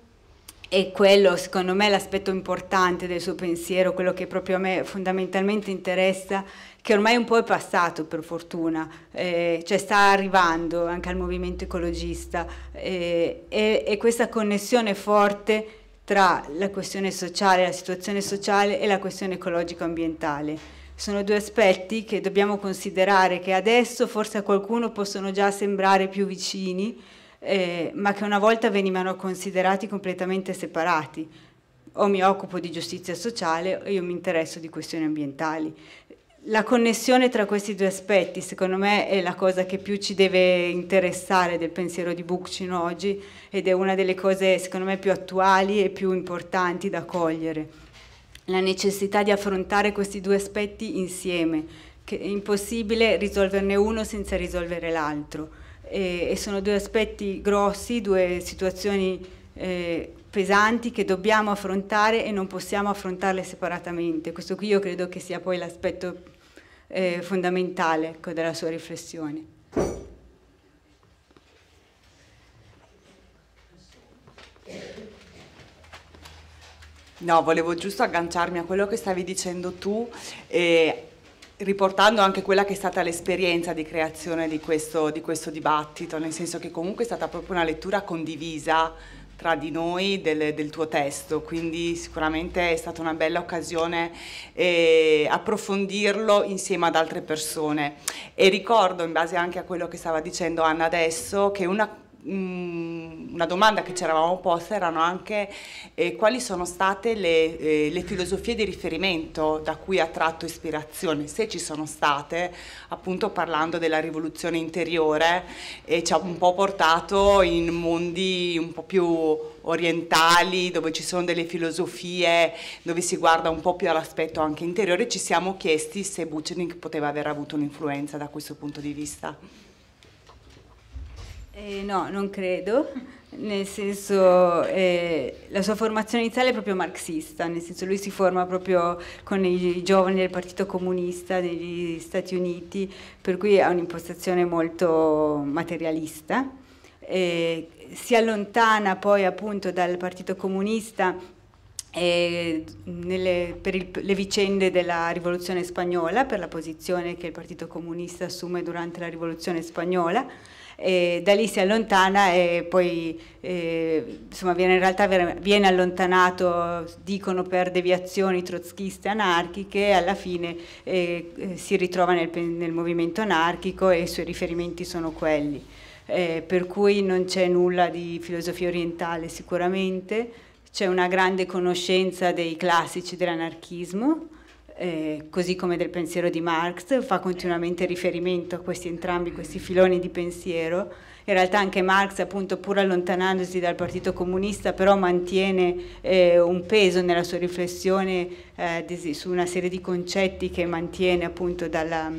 è quello, secondo me, l'aspetto importante del suo pensiero, quello che proprio a me fondamentalmente interessa, che ormai un po' è passato per fortuna, eh, cioè sta arrivando anche al movimento ecologista, eh, e, e questa connessione forte tra la questione sociale, la situazione sociale e la questione ecologico-ambientale. Sono due aspetti che dobbiamo considerare, che adesso forse a qualcuno possono già sembrare più vicini, eh, ma che una volta venivano considerati completamente separati. O mi occupo di giustizia sociale o io mi interesso di questioni ambientali. La connessione tra questi due aspetti, secondo me, è la cosa che più ci deve interessare del pensiero di Bookchin oggi, ed è una delle cose, secondo me, più attuali e più importanti da cogliere. La necessità di affrontare questi due aspetti insieme, che è impossibile risolverne uno senza risolvere l'altro, e, e sono due aspetti grossi, due situazioni eh, pesanti che dobbiamo affrontare e non possiamo affrontarle separatamente. Questo qui io credo che sia poi l'aspetto eh, fondamentale, ecco, della sua riflessione. No, volevo giusto agganciarmi a quello che stavi dicendo tu, eh, riportando anche quella che è stata l'esperienza di creazione di questo, di questo dibattito, nel senso che comunque è stata proprio una lettura condivisa tra di noi del, del tuo testo, quindi sicuramente è stata una bella occasione eh, approfondirlo insieme ad altre persone. E ricordo, in base anche a quello che stava dicendo Anna adesso, che una una domanda che ci eravamo poste erano anche eh, quali sono state le, eh, le filosofie di riferimento da cui ha tratto ispirazione, se ci sono state, appunto parlando della rivoluzione interiore, e ci ha un po' portato in mondi un po' più orientali, dove ci sono delle filosofie, dove si guarda un po' più all'aspetto anche interiore. Ci siamo chiesti se Bookchin poteva aver avuto un'influenza da questo punto di vista. Eh, no, non credo, nel senso eh, la sua formazione iniziale è proprio marxista, nel senso lui si forma proprio con i, i giovani del Partito Comunista degli Stati Uniti, per cui ha un'impostazione molto materialista, eh, si allontana poi appunto dal Partito Comunista eh, nelle, per il, le vicende della rivoluzione spagnola, per la posizione che il Partito Comunista assume durante la rivoluzione spagnola. E da lì si allontana e poi eh, insomma viene, in realtà viene allontanato, dicono, per deviazioni trotschiste anarchiche, e alla fine eh, si ritrova nel, nel movimento anarchico, e i suoi riferimenti sono quelli, eh, per cui non c'è nulla di filosofia orientale sicuramente. C'è una grande conoscenza dei classici dell'anarchismo, Eh, così come del pensiero di Marx, fa continuamente riferimento a questi entrambi questi filoni di pensiero. In realtà anche Marx, appunto, pur allontanandosi dal Partito Comunista, però mantiene eh, un peso nella sua riflessione eh, su una serie di concetti che mantiene appunto dalla,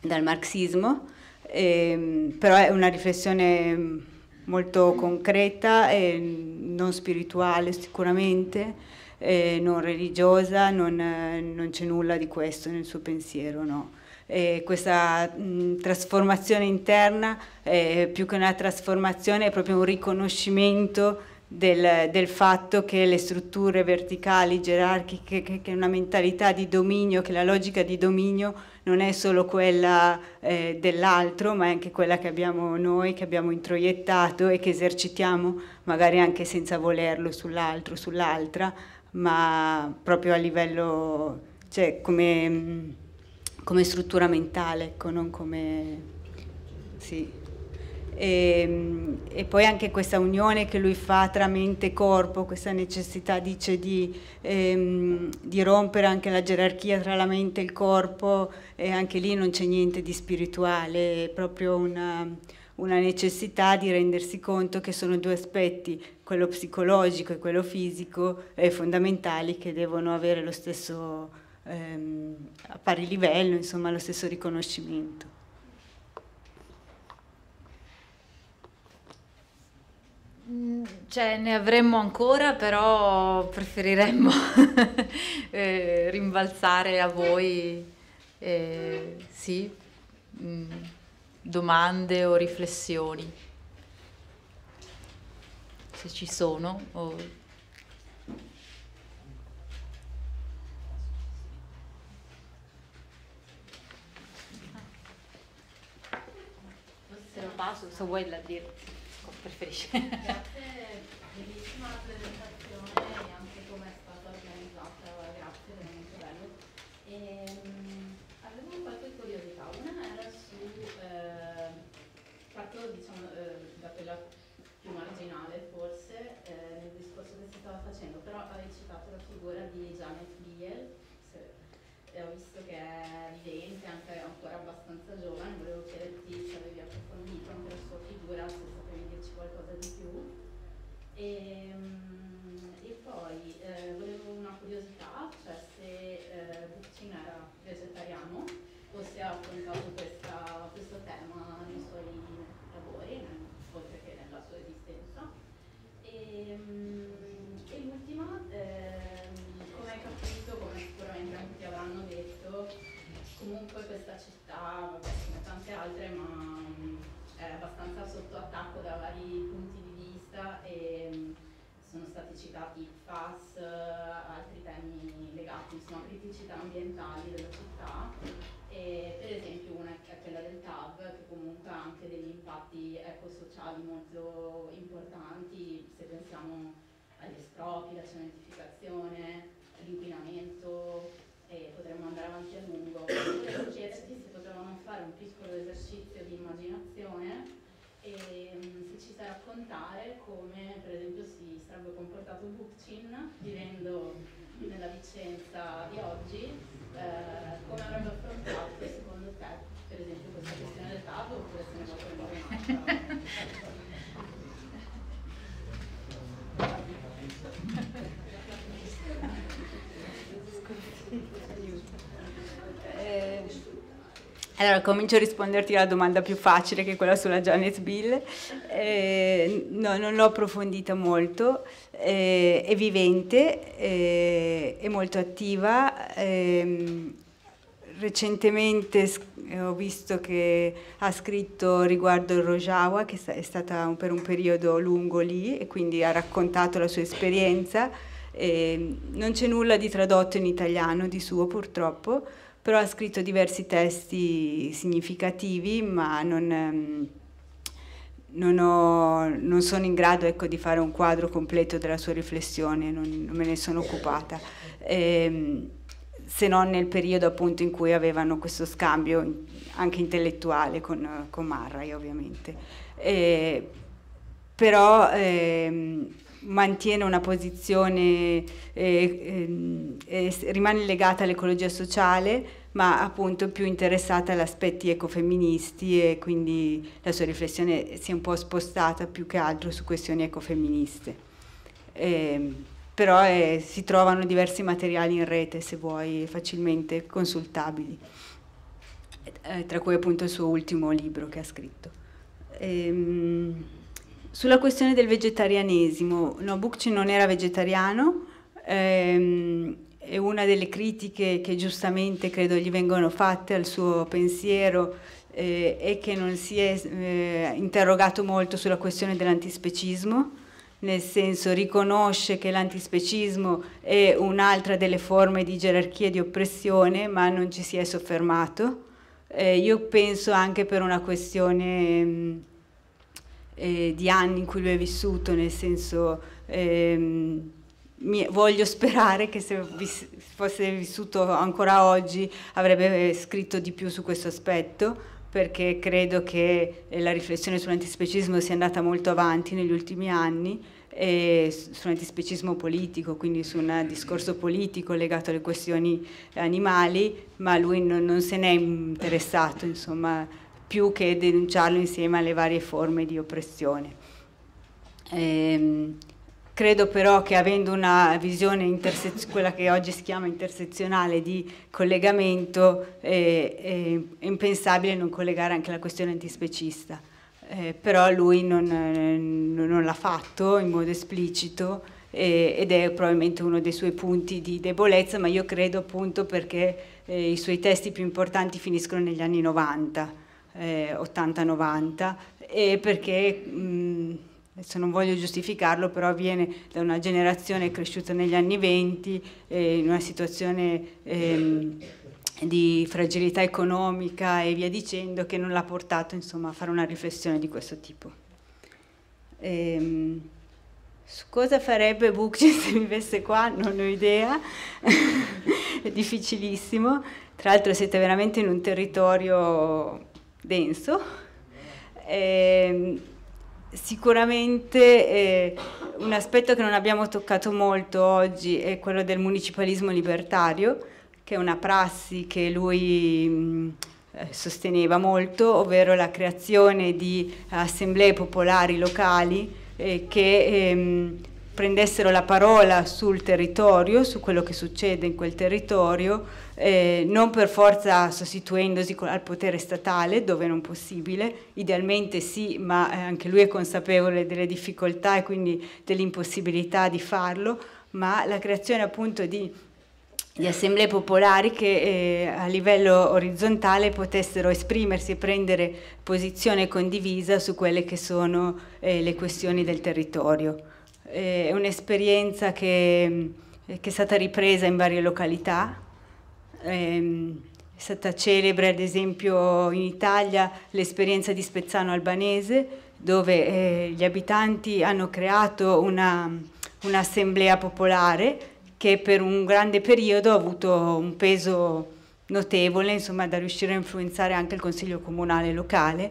dal marxismo, eh, però è una riflessione molto concreta e non spirituale sicuramente. Eh, non religiosa, non, eh, non c'è nulla di questo nel suo pensiero, no. Eh, questa mh, trasformazione interna, eh, più che una trasformazione, è proprio un riconoscimento del, del fatto che le strutture verticali, gerarchiche, che, che una mentalità di dominio, che la logica di dominio non è solo quella eh, dell'altro, ma è anche quella che abbiamo noi, che abbiamo introiettato e che esercitiamo magari anche senza volerlo sull'altro, sull'altra, ma proprio a livello, cioè come, come struttura mentale, ecco, non come... Sì. E, e poi anche questa unione che lui fa tra mente e corpo, questa necessità, dice, di, ehm, di rompere anche la gerarchia tra la mente e il corpo, e anche lì non c'è niente di spirituale, è proprio una... una necessità di rendersi conto che sono due aspetti, quello psicologico e quello fisico, eh, fondamentali, che devono avere lo stesso, ehm, a pari livello, insomma, lo stesso riconoscimento. Cioè, ne avremmo ancora, però preferiremmo eh, rimbalzare a voi, eh, sì. Mm. domande o riflessioni, se ci sono. O... Passo, se vuoi la dire, preferisci. Grazie, bellissima la presentazione e anche come è stata organizzata, grazie, veramente bello. E, um, avevo qualche curiosità, una era su, eh, parto diciamo eh, da quella più marginale forse, eh, nel discorso che si stava facendo, però avevi citato la figura di Janet Biehl, e ho visto che è vivente, anche ancora abbastanza giovane, volevo chiederti se avevi approfondito anche la sua figura, se sapevi dirci qualcosa di più. E, e poi eh, volevo una curiosità, cioè se eh, Bookchin era vegetariano o se ha affrontato questa, questo tema nei suoi lavori, oltre che nella sua esistenza. E, e l'ultima, eh, come hai capito, come sicuramente anche ti avranno detto, comunque questa città, vabbè, come tante altre, ma è abbastanza sotto attacco da vari punti di vista e sono stati citati il F A S, altri temi legati insomma a criticità ambientali della città, e per esempio una è quella del T A V, che comunque ha anche degli impatti ecosociali molto importanti, se pensiamo agli sprofi, la cementificazione, l'inquinamento, e potremmo andare avanti a lungo. Volevo chiederti se potevamo fare un piccolo esercizio di immaginazione e se ci sai raccontare come per esempio si sarebbe comportato Bookchin vivendo nella Vicenza di oggi, eh, come avrebbe affrontato secondo te per esempio questa questione del T A V, oppure se ne va per un'altra. Allora comincio a risponderti alla domanda più facile, che è quella sulla Janet Biehl. Eh, no, non l'ho approfondita molto, eh, è vivente, eh, è molto attiva. Eh, recentemente ho visto che ha scritto riguardo il Rojava, che è stata per un periodo lungo lì, e quindi ha raccontato la sua esperienza. Eh, non c'è nulla di tradotto in italiano di suo purtroppo, però ha scritto diversi testi significativi, ma non, non, ho, non sono in grado, ecco, di fare un quadro completo della sua riflessione, non, non me ne sono occupata, eh, se non nel periodo appunto in cui avevano questo scambio anche intellettuale con, con Murray, ovviamente. Eh, però eh, mantiene una posizione, eh, eh, rimane legata all'ecologia sociale, ma appunto più interessata agli aspetti ecofemministi, e quindi la sua riflessione si è un po' spostata più che altro su questioni ecofemministe. Eh, però eh, si trovano diversi materiali in rete, se vuoi, facilmente consultabili, eh, tra cui appunto il suo ultimo libro che ha scritto. Ehm... Sulla questione del vegetarianesimo, no, Bookchin non era vegetariano, ehm, e una delle critiche che giustamente credo gli vengono fatte al suo pensiero eh, è che non si è eh, interrogato molto sulla questione dell'antispecismo, nel senso riconosce che l'antispecismo è un'altra delle forme di gerarchia e di oppressione, ma non ci si è soffermato. Eh, io penso anche per una questione... Mh, Eh, di anni in cui lui è vissuto, nel senso ehm, mi, voglio sperare che se vis, fosse vissuto ancora oggi avrebbe eh, scritto di più su questo aspetto, perché credo che eh, la riflessione sull'antispecismo sia andata molto avanti negli ultimi anni, eh, sull'antispecismo politico, quindi su un discorso politico legato alle questioni animali, ma lui non, non se n'è interessato, insomma, più che denunciarlo insieme alle varie forme di oppressione. Ehm, credo però che, avendo una visione, quella che oggi si chiama intersezionale, di collegamento, eh, eh, è impensabile non collegare anche la questione antispecista. Eh, però lui non, eh, non l'ha fatto in modo esplicito, eh, ed è probabilmente uno dei suoi punti di debolezza, ma io credo appunto perché eh, i suoi testi più importanti finiscono negli anni novanta. eh, ottanta novanta, e perché mh, adesso non voglio giustificarlo, però viene da una generazione cresciuta negli anni venti, eh, in una situazione ehm, di fragilità economica e via dicendo, che non l'ha portato, insomma, a fare una riflessione di questo tipo. Ehm, su cosa farebbe Bookchin se vivesse qua? Non ho idea, è difficilissimo. Tra l'altro siete veramente in un territorio denso. Ehm, sicuramente eh, un aspetto che non abbiamo toccato molto oggi è quello del municipalismo libertario, che è una prassi che lui mh, sosteneva molto, ovvero la creazione di assemblee popolari locali eh, che ehm, prendessero la parola sul territorio, su quello che succede in quel territorio, eh, non per forza sostituendosi al potere statale, dove non possibile, idealmente sì, ma anche lui è consapevole delle difficoltà e quindi dell'impossibilità di farlo, ma la creazione appunto di di assemblee popolari che eh, a livello orizzontale potessero esprimersi e prendere posizione condivisa su quelle che sono eh, le questioni del territorio. Eh, è un'esperienza che, che è stata ripresa in varie località, eh, è stata celebre ad esempio in Italia l'esperienza di Spezzano Albanese, dove eh, gli abitanti hanno creato un'assemblea popolare che per un grande periodo ha avuto un peso notevole, insomma, da riuscire a influenzare anche il Consiglio Comunale locale,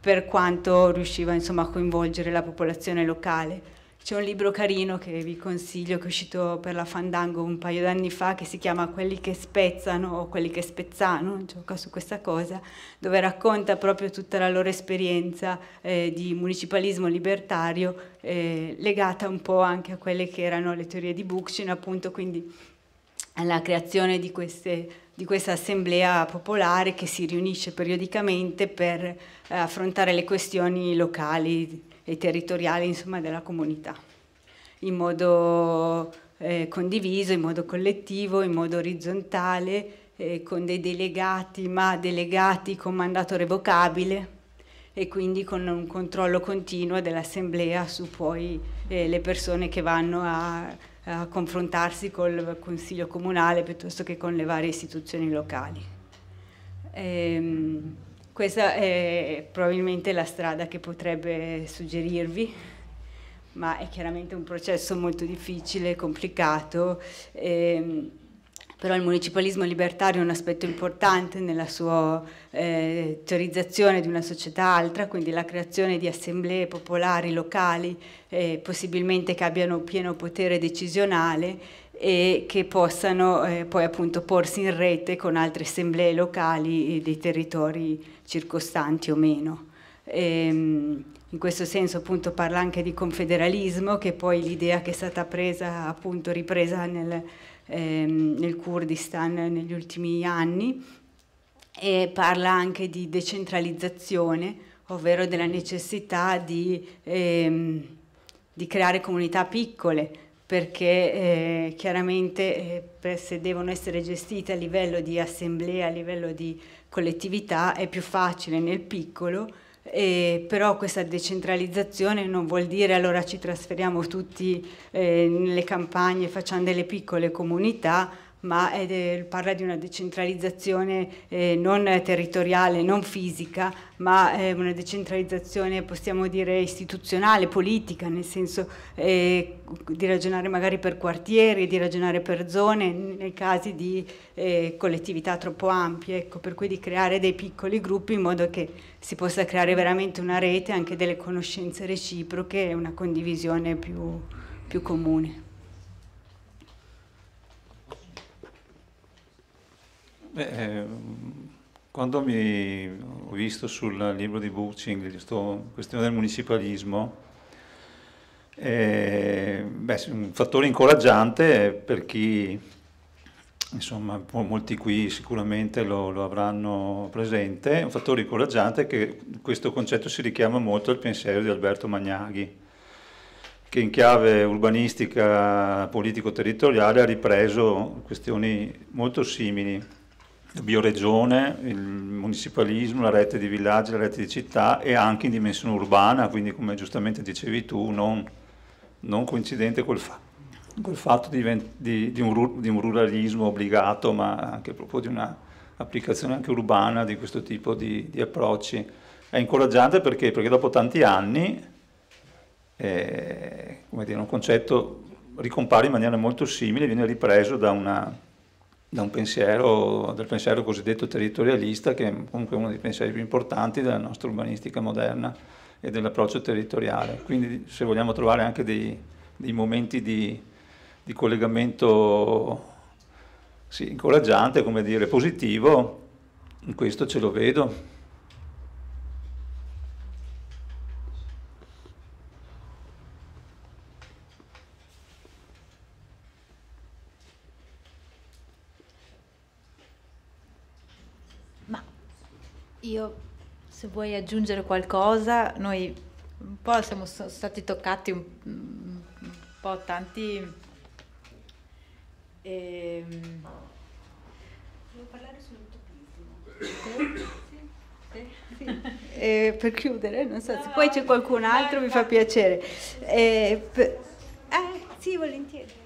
per quanto riusciva, insomma, a coinvolgere la popolazione locale. C'è un libro carino che vi consiglio, che è uscito per la Fandango un paio d'anni fa, che si chiama Quelli che spezzano o quelli che spezzano, gioca su questa cosa, dove racconta proprio tutta la loro esperienza eh, di municipalismo libertario, eh, legata un po' anche a quelle che erano le teorie di Bookchin, appunto, quindi alla creazione di, queste, di questa assemblea popolare che si riunisce periodicamente per eh, affrontare le questioni locali e territoriale, insomma, della comunità, in modo eh, condiviso, in modo collettivo, in modo orizzontale, eh, con dei delegati, ma delegati con mandato revocabile e quindi con un controllo continuo dell'assemblea su poi eh, le persone che vanno a, a confrontarsi col Consiglio Comunale piuttosto che con le varie istituzioni locali. Ehm, Questa è probabilmente la strada che potrebbe suggerirvi, ma è chiaramente un processo molto difficile, complicato, ehm, però il municipalismo libertario è un aspetto importante nella sua eh, teorizzazione di una società altra, quindi la creazione di assemblee popolari locali, eh, possibilmente che abbiano pieno potere decisionale e che possano eh, poi appunto porsi in rete con altre assemblee locali dei territori circostanti o meno. Ehm, in questo senso appunto parla anche di confederalismo, che è poi l'idea che è stata presa, appunto ripresa nel, ehm, nel Kurdistan negli ultimi anni, e parla anche di decentralizzazione, ovvero della necessità di, ehm, di creare comunità piccole, perché eh, chiaramente eh, se devono essere gestite a livello di assemblea, a livello di collettività, è più facile nel piccolo, eh, però questa decentralizzazione non vuol dire allora ci trasferiamo tutti eh, nelle campagne, facciamo delle piccole comunità, ma è del, parla di una decentralizzazione eh, non territoriale, non fisica, ma eh, una decentralizzazione, possiamo dire, istituzionale, politica, nel senso eh, di ragionare magari per quartieri, di ragionare per zone, nei casi di eh, collettività troppo ampie, ecco, per cui di creare dei piccoli gruppi in modo che si possa creare veramente una rete, anche delle conoscenze reciproche e una condivisione più, più comune. Beh, quando mi ho visto sul libro di Bookchin questa questione del municipalismo, eh, beh, un fattore incoraggiante per chi, insomma, molti qui sicuramente lo, lo avranno presente, un fattore incoraggiante è che questo concetto si richiama molto al pensiero di Alberto Magnaghi, che in chiave urbanistica politico-territoriale ha ripreso questioni molto simili. la bioregione, il municipalismo, la rete di villaggi, la rete di città e anche in dimensione urbana, quindi come giustamente dicevi tu, non, non coincidente col, fa col fatto di, di, di, un di un ruralismo obbligato, ma anche proprio di un'applicazione anche urbana di questo tipo di, di approcci. È incoraggiante perché, perché dopo tanti anni eh, come dire, un concetto ricompare in maniera molto simile, viene ripreso da una... da un pensiero, dal pensiero cosiddetto territorialista, che è comunque uno dei pensieri più importanti della nostra urbanistica moderna e dell'approccio territoriale. Quindi se vogliamo trovare anche dei, dei momenti di, di collegamento sì, incoraggiante, come dire, positivo, in questo ce lo vedo. Io, se vuoi aggiungere qualcosa, noi un po' siamo stati toccati un, un po' tanti... Ehm... Volevo parlare sull'utopismo. Sì, sì, sì. Eh, per chiudere, non so, no, se poi c'è qualcun altro mi fa piacere. Eh, per... Ah, sì, volentieri.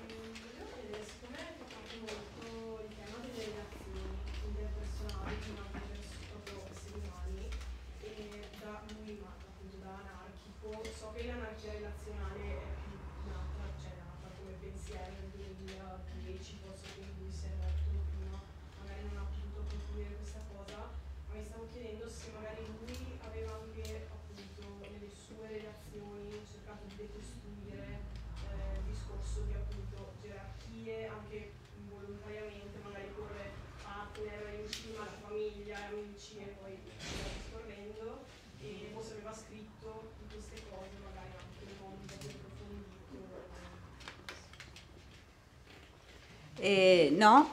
Eh, no,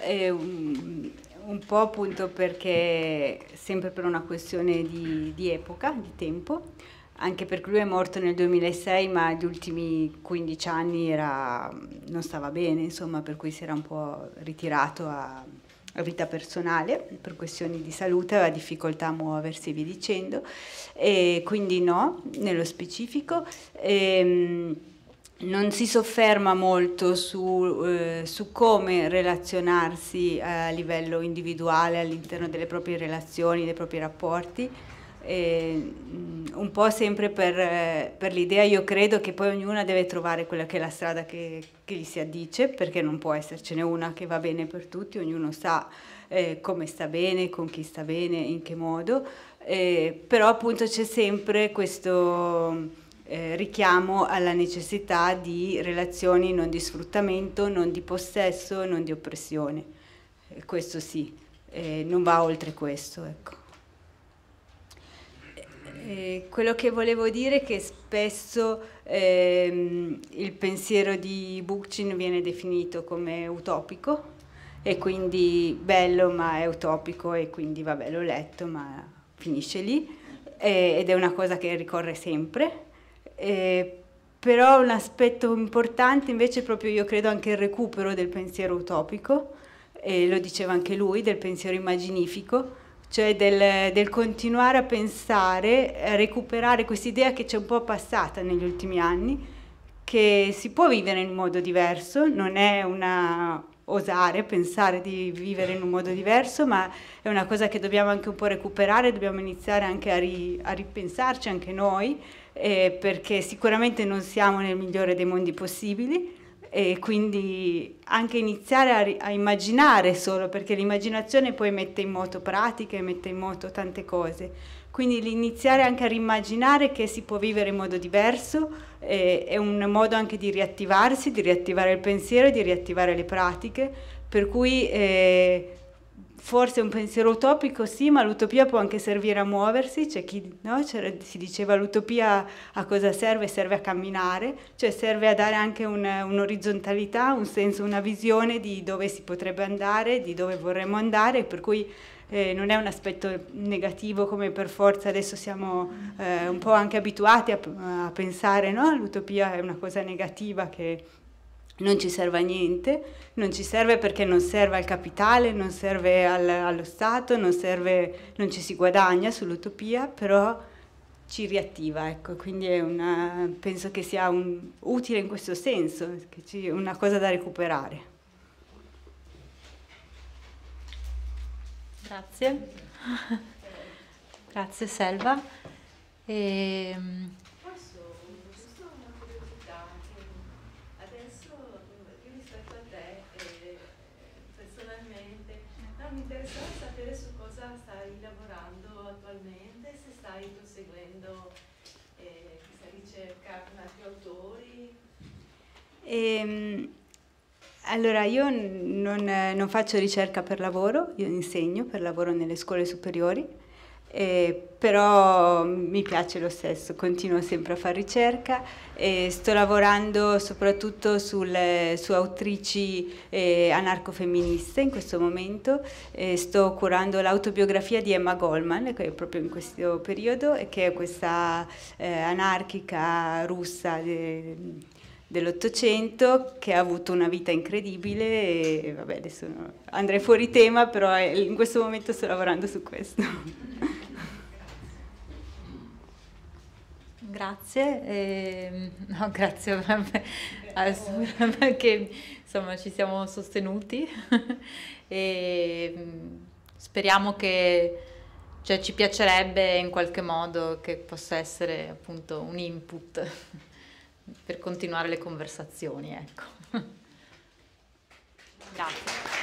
eh, un, un po' appunto perché sempre per una questione di, di epoca, di tempo, anche perché lui è morto nel duemilasei, ma gli ultimi quindici anni era, non stava bene, insomma, per cui si era un po' ritirato a, a vita personale, per questioni di salute, aveva difficoltà a muoversi e via dicendo, e quindi no, nello specifico. Ehm, Non si sofferma molto su, eh, su come relazionarsi a livello individuale all'interno delle proprie relazioni, dei propri rapporti, eh, un po' sempre per, eh, per l'idea, io credo, che poi ognuna deve trovare quella che è la strada che, che gli si addice, perché non può essercene una che va bene per tutti, ognuno sa eh, come sta bene, con chi sta bene, in che modo, eh, però appunto c'è sempre questo... Eh, richiamo alla necessità di relazioni non di sfruttamento, non di possesso, non di oppressione. Eh, questo sì, eh, non va oltre questo. Ecco. Eh, quello che volevo dire è che spesso ehm, il pensiero di Bookchin viene definito come utopico e quindi bello ma è utopico e quindi vabbè l'ho letto ma finisce lì, eh, ed è una cosa che ricorre sempre. Eh, però un aspetto importante invece è proprio, io credo, anche il recupero del pensiero utopico, eh, lo diceva anche lui, del pensiero immaginifico, cioè del, del continuare a pensare, a recuperare quest'idea che c'è un po' passata negli ultimi anni, che si può vivere in un modo diverso, non è una... osare, pensare di vivere in un modo diverso, ma è una cosa che dobbiamo anche un po' recuperare, dobbiamo iniziare anche a, ri, a ripensarci anche noi, eh, perché sicuramente non siamo nel migliore dei mondi possibili e quindi anche iniziare a, a immaginare solo, perché l'immaginazione poi mette in moto pratiche, mette in moto tante cose, quindi iniziare anche a rimmaginare che si può vivere in modo diverso, eh, è un modo anche di riattivarsi, di riattivare il pensiero, di riattivare le pratiche, per cui eh, forse un pensiero utopico sì, ma l'utopia può anche servire a muoversi, c'è chi, no? Si diceva l'utopia a cosa serve? Serve a camminare, cioè serve a dare anche un'orizzontalità, un, un senso, una visione di dove si potrebbe andare, di dove vorremmo andare, per cui eh, non è un aspetto negativo come per forza adesso siamo eh, un po' anche abituati a, a pensare, no? L'utopia è una cosa negativa che... non ci serve a niente, non ci serve perché non serve al capitale, non serve al, allo Stato, non, serve, non ci si guadagna sull'utopia, però ci riattiva, ecco, quindi è una, penso che sia un, utile in questo senso, che ci, una cosa da recuperare. Grazie, grazie Selva. E... E, allora io non, non faccio ricerca per lavoro, io insegno per lavoro nelle scuole superiori, eh, però mi piace lo stesso, continuo sempre a fare ricerca e sto lavorando soprattutto sul, su autrici eh, anarcofemministe in questo momento, eh, sto curando l'autobiografia di Emma Goldman, che è proprio in questo periodo, e che è questa eh, anarchica russa eh, dell'Ottocento, che ha avuto una vita incredibile e vabbè, adesso andrei fuori tema, però in questo momento sto lavorando su questo. Grazie, eh, no, grazie vabbè, eh, perché insomma ci siamo sostenuti e speriamo che, cioè, ci piacerebbe in qualche modo che possa essere appunto un input per continuare le conversazioni, ecco. Grazie.